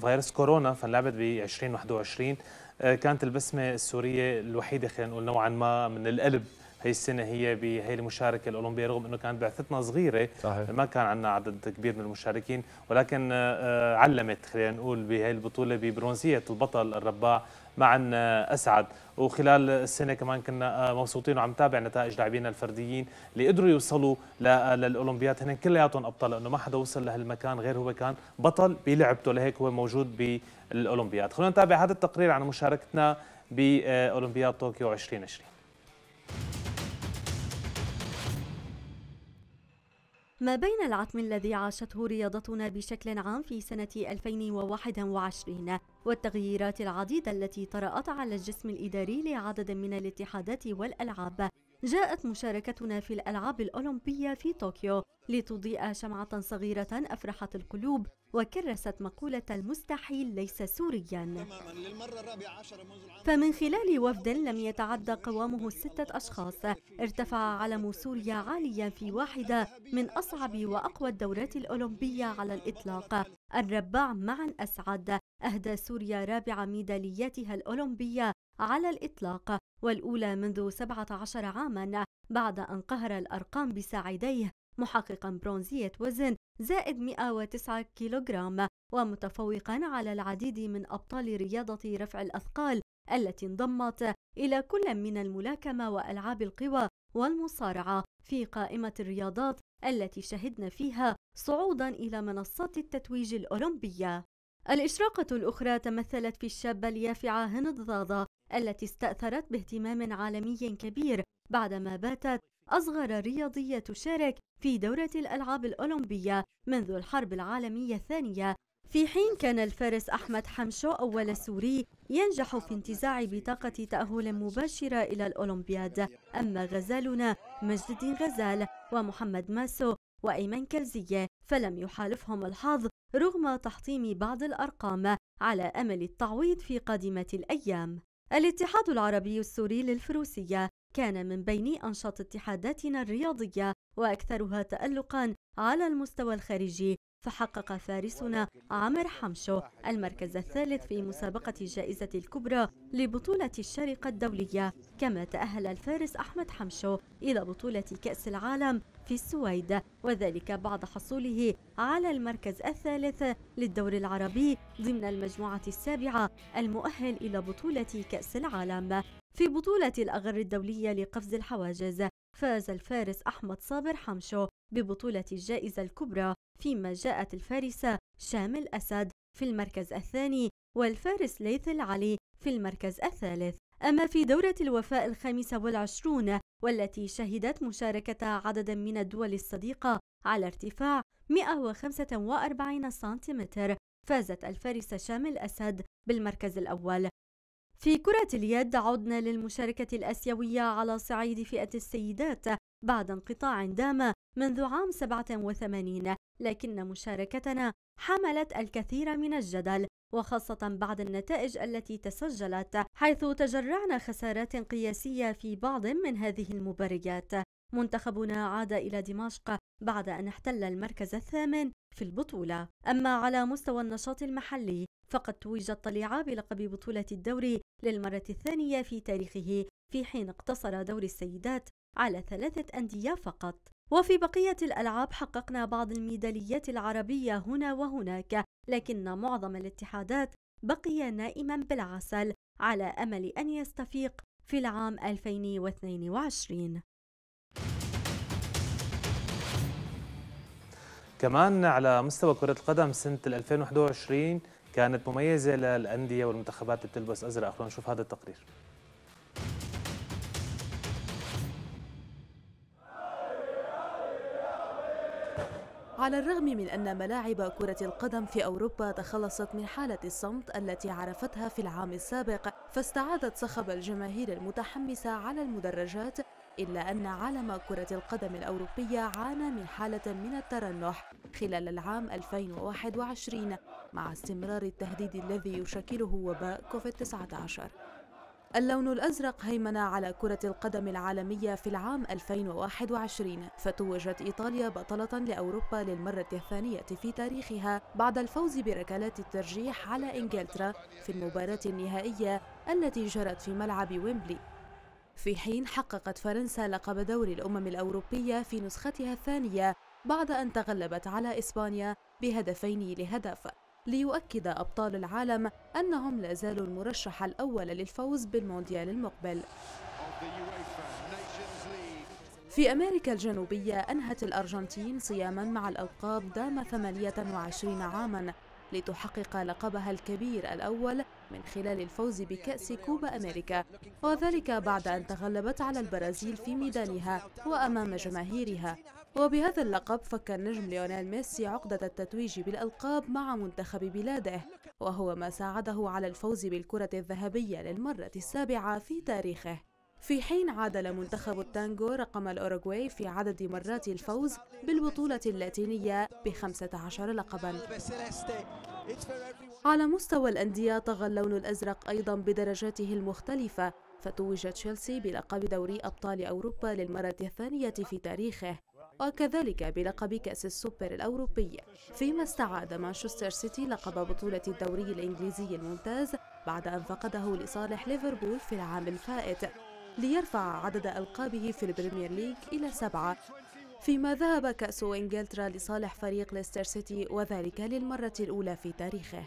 فيروس كورونا، فانلعبت ب 2021. كانت البسمة السورية الوحيدة خلينا نقول نوعا ما من القلب هي السنة هي بهي المشاركة الأولمبية، رغم أنه كانت بعثتنا صغيرة. صحيح. ما كان عندنا عدد كبير من المشاركين، ولكن علمت خلينا نقول بهي البطولة ببرونزية البطل الرباع معن اسعد. وخلال السنه كمان كنا مبسوطين وعم تابع نتائج لاعبينا الفرديين اللي قدروا يوصلوا للاولمبياد. هن كلياتهم ابطال، لانه ما حدا وصل لهالمكان غير هو كان بطل بلعبته، لهيك هو موجود بالاولمبياد. خلونا نتابع هذا التقرير عن مشاركتنا باولمبياد طوكيو 2020. ما بين العتم الذي عاشته رياضتنا بشكل عام في سنة 2021 والتغييرات العديدة التي طرأت على الجسم الإداري لعدد من الاتحادات والألعاب، جاءت مشاركتنا في الألعاب الأولمبية في طوكيو لتضيء شمعة صغيرة أفرحت القلوب وكرست مقولة المستحيل ليس سورياً. فمن خلال وفد لم يتعدى قوامه 6 أشخاص ارتفع علم سوريا عالياً في واحدة من أصعب وأقوى الدورات الأولمبية على الإطلاق. الرباع معن أسعد أهدى سوريا رابع ميدالياتها الأولمبية على الإطلاق، والأولى منذ 17 عاماً بعد أن قهر الأرقام بساعديه، محققاً برونزية وزن زائد 109 كيلوغرام ومتفوقاً على العديد من أبطال رياضة رفع الأثقال التي انضمت إلى كل من الملاكمة وألعاب القوى والمصارعة في قائمة الرياضات التي شهدنا فيها صعوداً إلى منصات التتويج الأولمبية. الإشراقة الأخرى تمثلت في الشابة اليافعة هند ضاضة التي استأثرت باهتمام عالمي كبير بعدما باتت أصغر رياضية تشارك في دورة الألعاب الأولمبية منذ الحرب العالمية الثانية، في حين كان الفارس أحمد حمشو أول سوري ينجح في انتزاع بطاقة تأهل مباشرة إلى الأولمبياد. أما غزالنا مجدي الدين غزال ومحمد ماسو وأيمن كرزية فلم يحالفهم الحظ رغم تحطيم بعض الأرقام، على أمل التعويض في قادمة الأيام. الاتحاد العربي السوري للفروسية كان من بين أنشط اتحاداتنا الرياضية وأكثرها تألقاً على المستوى الخارجي، فحقق فارسنا عمر حمشو المركز الثالث في مسابقة الجائزة الكبرى لبطولة الشارقة الدولية، كما تأهل الفارس أحمد حمشو إلى بطولة كأس العالم في السويد، وذلك بعد حصوله على المركز الثالث للدور العربي ضمن المجموعة السابعة المؤهل إلى بطولة كأس العالم. في بطولة الأغر الدولية لقفز الحواجز فاز الفارس أحمد صابر حمشو ببطولة الجائزة الكبرى، فيما جاءت الفارسة شام الأسد في المركز الثاني والفارس ليث العلي في المركز الثالث. أما في دورة الوفاء 25 والتي شهدت مشاركة عدد من الدول الصديقة على ارتفاع 145 سنتيمتر، فازت الفارسة شام الأسد بالمركز الأول. في كرة اليد عدنا للمشاركة الآسيوية على صعيد فئة السيدات بعد انقطاع دام منذ عام 87، لكن مشاركتنا حملت الكثير من الجدل، وخاصة بعد النتائج التي تسجلت، حيث تجرعنا خسارات قياسية في بعض من هذه المباريات. منتخبنا عاد إلى دمشق بعد أن احتل المركز الثامن في البطولة. أما على مستوى النشاط المحلي فقد توجت الطليعة بلقب بطولة الدوري للمرة الثانية في تاريخه، في حين اقتصر دوري السيدات على 3 أندية فقط. وفي بقية الألعاب حققنا بعض الميداليات العربية هنا وهناك، لكن معظم الاتحادات بقي نائما بالعسل، على أمل أن يستفيق في العام 2022. كمان على مستوى كرة القدم سنة 2021 كانت مميزة للأندية والمنتخبات اللي بتلبس أزرق. خلونا نشوف هذا التقرير. على الرغم من أن ملاعب كرة القدم في أوروبا تخلصت من حالة الصمت التي عرفتها في العام السابق، فاستعادت صخب الجماهير المتحمسة على المدرجات، إلا أن عالم كرة القدم الأوروبية عانى من حالة من الترنح خلال العام 2021 مع استمرار التهديد الذي يشكله وباء كوفيد-19. اللون الأزرق هيمن على كرة القدم العالمية في العام 2021، فتوجت إيطاليا بطلة لأوروبا للمرة الثانية في تاريخها بعد الفوز بركلات الترجيح على إنجلترا في المباراة النهائية التي جرت في ملعب ويمبلي، في حين حققت فرنسا لقب دوري الأمم الأوروبية في نسختها الثانية بعد أن تغلبت على إسبانيا بهدفين لهدف، ليؤكد أبطال العالم أنهم لا زالوا المرشح الأول للفوز بالمونديال المقبل. في أمريكا الجنوبية أنهت الأرجنتين صياماً مع الألقاب دام 28 عاماً لتحقق لقبها الكبير الأول من خلال الفوز بكأس كوبا أمريكا، وذلك بعد أن تغلبت على البرازيل في ميدانها وأمام جماهيرها، وبهذا اللقب فك النجم ليونيل ميسي عقدة التتويج بالألقاب مع منتخب بلاده، وهو ما ساعده على الفوز بالكرة الذهبية للمرة السابعة في تاريخه، في حين عادل منتخب التانغو رقم الأوروغواي في عدد مرات الفوز بالبطولة اللاتينية ب15 لقباً. على مستوى الأندية طغى اللون الأزرق أيضاً بدرجاته المختلفة، فتوج تشيلسي بلقب دوري أبطال أوروبا للمرة الثانية في تاريخه، وكذلك بلقب كأس السوبر الأوروبي، فيما استعاد مانشستر سيتي لقب بطولة الدوري الإنجليزي الممتاز بعد أن فقده لصالح ليفربول في العام الفائت، ليرفع عدد ألقابه في البريمير ليج إلى 7، فيما ذهب كأس إنجلترا لصالح فريق ليستر سيتي وذلك للمرة الأولى في تاريخه.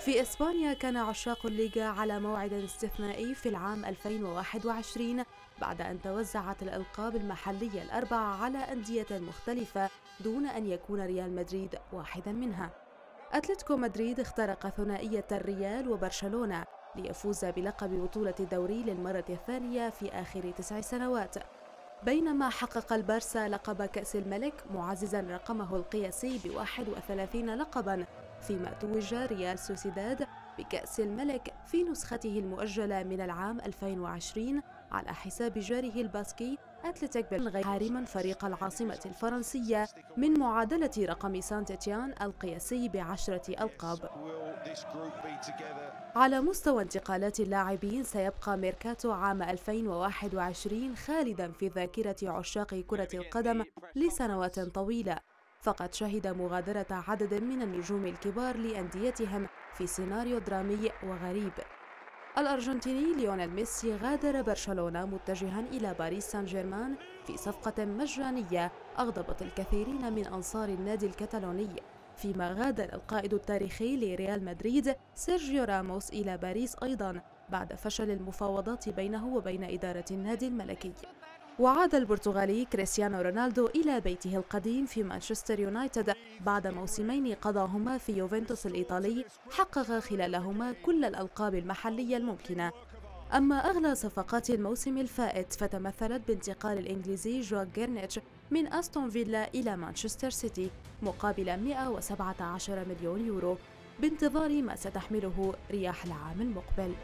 في إسبانيا كان عشاق الليغا على موعد استثنائي في العام 2021 بعد أن توزعت الألقاب المحلية ال4 على أندية مختلفة دون أن يكون ريال مدريد واحدا منها. أتلتيكو مدريد اخترق ثنائية الريال وبرشلونة ليفوز بلقب بطولة الدوري للمرة الثانية في آخر 9 سنوات، بينما حقق البارسا لقب كأس الملك معززا رقمه القياسي ب31 لقبا، فيما توج ريال سوسيداد بكأس الملك في نسخته المؤجلة من العام 2020 على حساب جاره الباسكي أتلتيك بالغيب، حارما فريق العاصمة الفرنسية من معادلة رقم سانتيتيان القياسي ب10 ألقاب. على مستوى انتقالات اللاعبين سيبقى ميركاتو عام 2021 خالدا في ذاكرة عشاق كرة القدم لسنوات طويلة، فقد شهد مغادرة عدد من النجوم الكبار لأنديتهم في سيناريو درامي وغريب. الأرجنتيني ليونيل ميسي غادر برشلونة متجها إلى باريس سان جيرمان في صفقة مجانية أغضبت الكثيرين من أنصار النادي الكتالوني، فيما غادر القائد التاريخي لريال مدريد سيرجيو راموس إلى باريس أيضا بعد فشل المفاوضات بينه وبين إدارة النادي الملكي. وعاد البرتغالي كريستيانو رونالدو إلى بيته القديم في مانشستر يونايتد بعد موسمين قضاهما في يوفنتوس الإيطالي حقق خلالهما كل الألقاب المحلية الممكنة. أما أغلى صفقات الموسم الفائت فتمثلت بانتقال الإنجليزي جاك غريليش من أستون فيلا إلى مانشستر سيتي مقابل 117 مليون يورو بانتظار ما ستحمله رياح العام المقبل.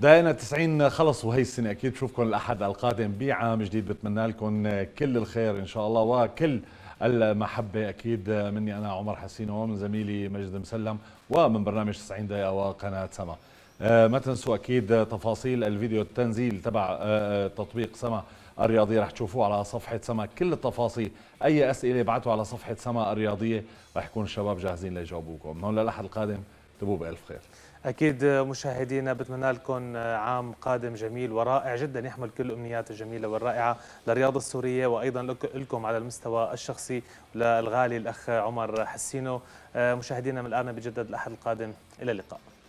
دقيقنا 90 خلصوا هي السنة، أكيد بشوفكم الأحد القادم بعام جديد، بتمنى لكم كل الخير إن شاء الله وكل المحبة أكيد مني أنا عمر حسين ومن زميلي مجد مسلم ومن برنامج 90 دقيقة وقناة سما. ما تنسوا أكيد تفاصيل الفيديو التنزيل تبع تطبيق سما الرياضية، رح تشوفوه على صفحة سما كل التفاصيل، أي أسئلة ابعتوا على صفحة سما الرياضية رح يكون الشباب جاهزين ليجاوبوكم. من هون للأحد القادم تبوا بألف خير. أكيد مشاهدينا بتمنى لكم عام قادم جميل ورائع جدا يحمل كل الأمنيات الجميلة والرائعة للرياضة السورية، وأيضا لكم على المستوى الشخصي للغالي الأخ عمر حسينو. مشاهدينا من الآن بجدد الأحد القادم، إلى اللقاء.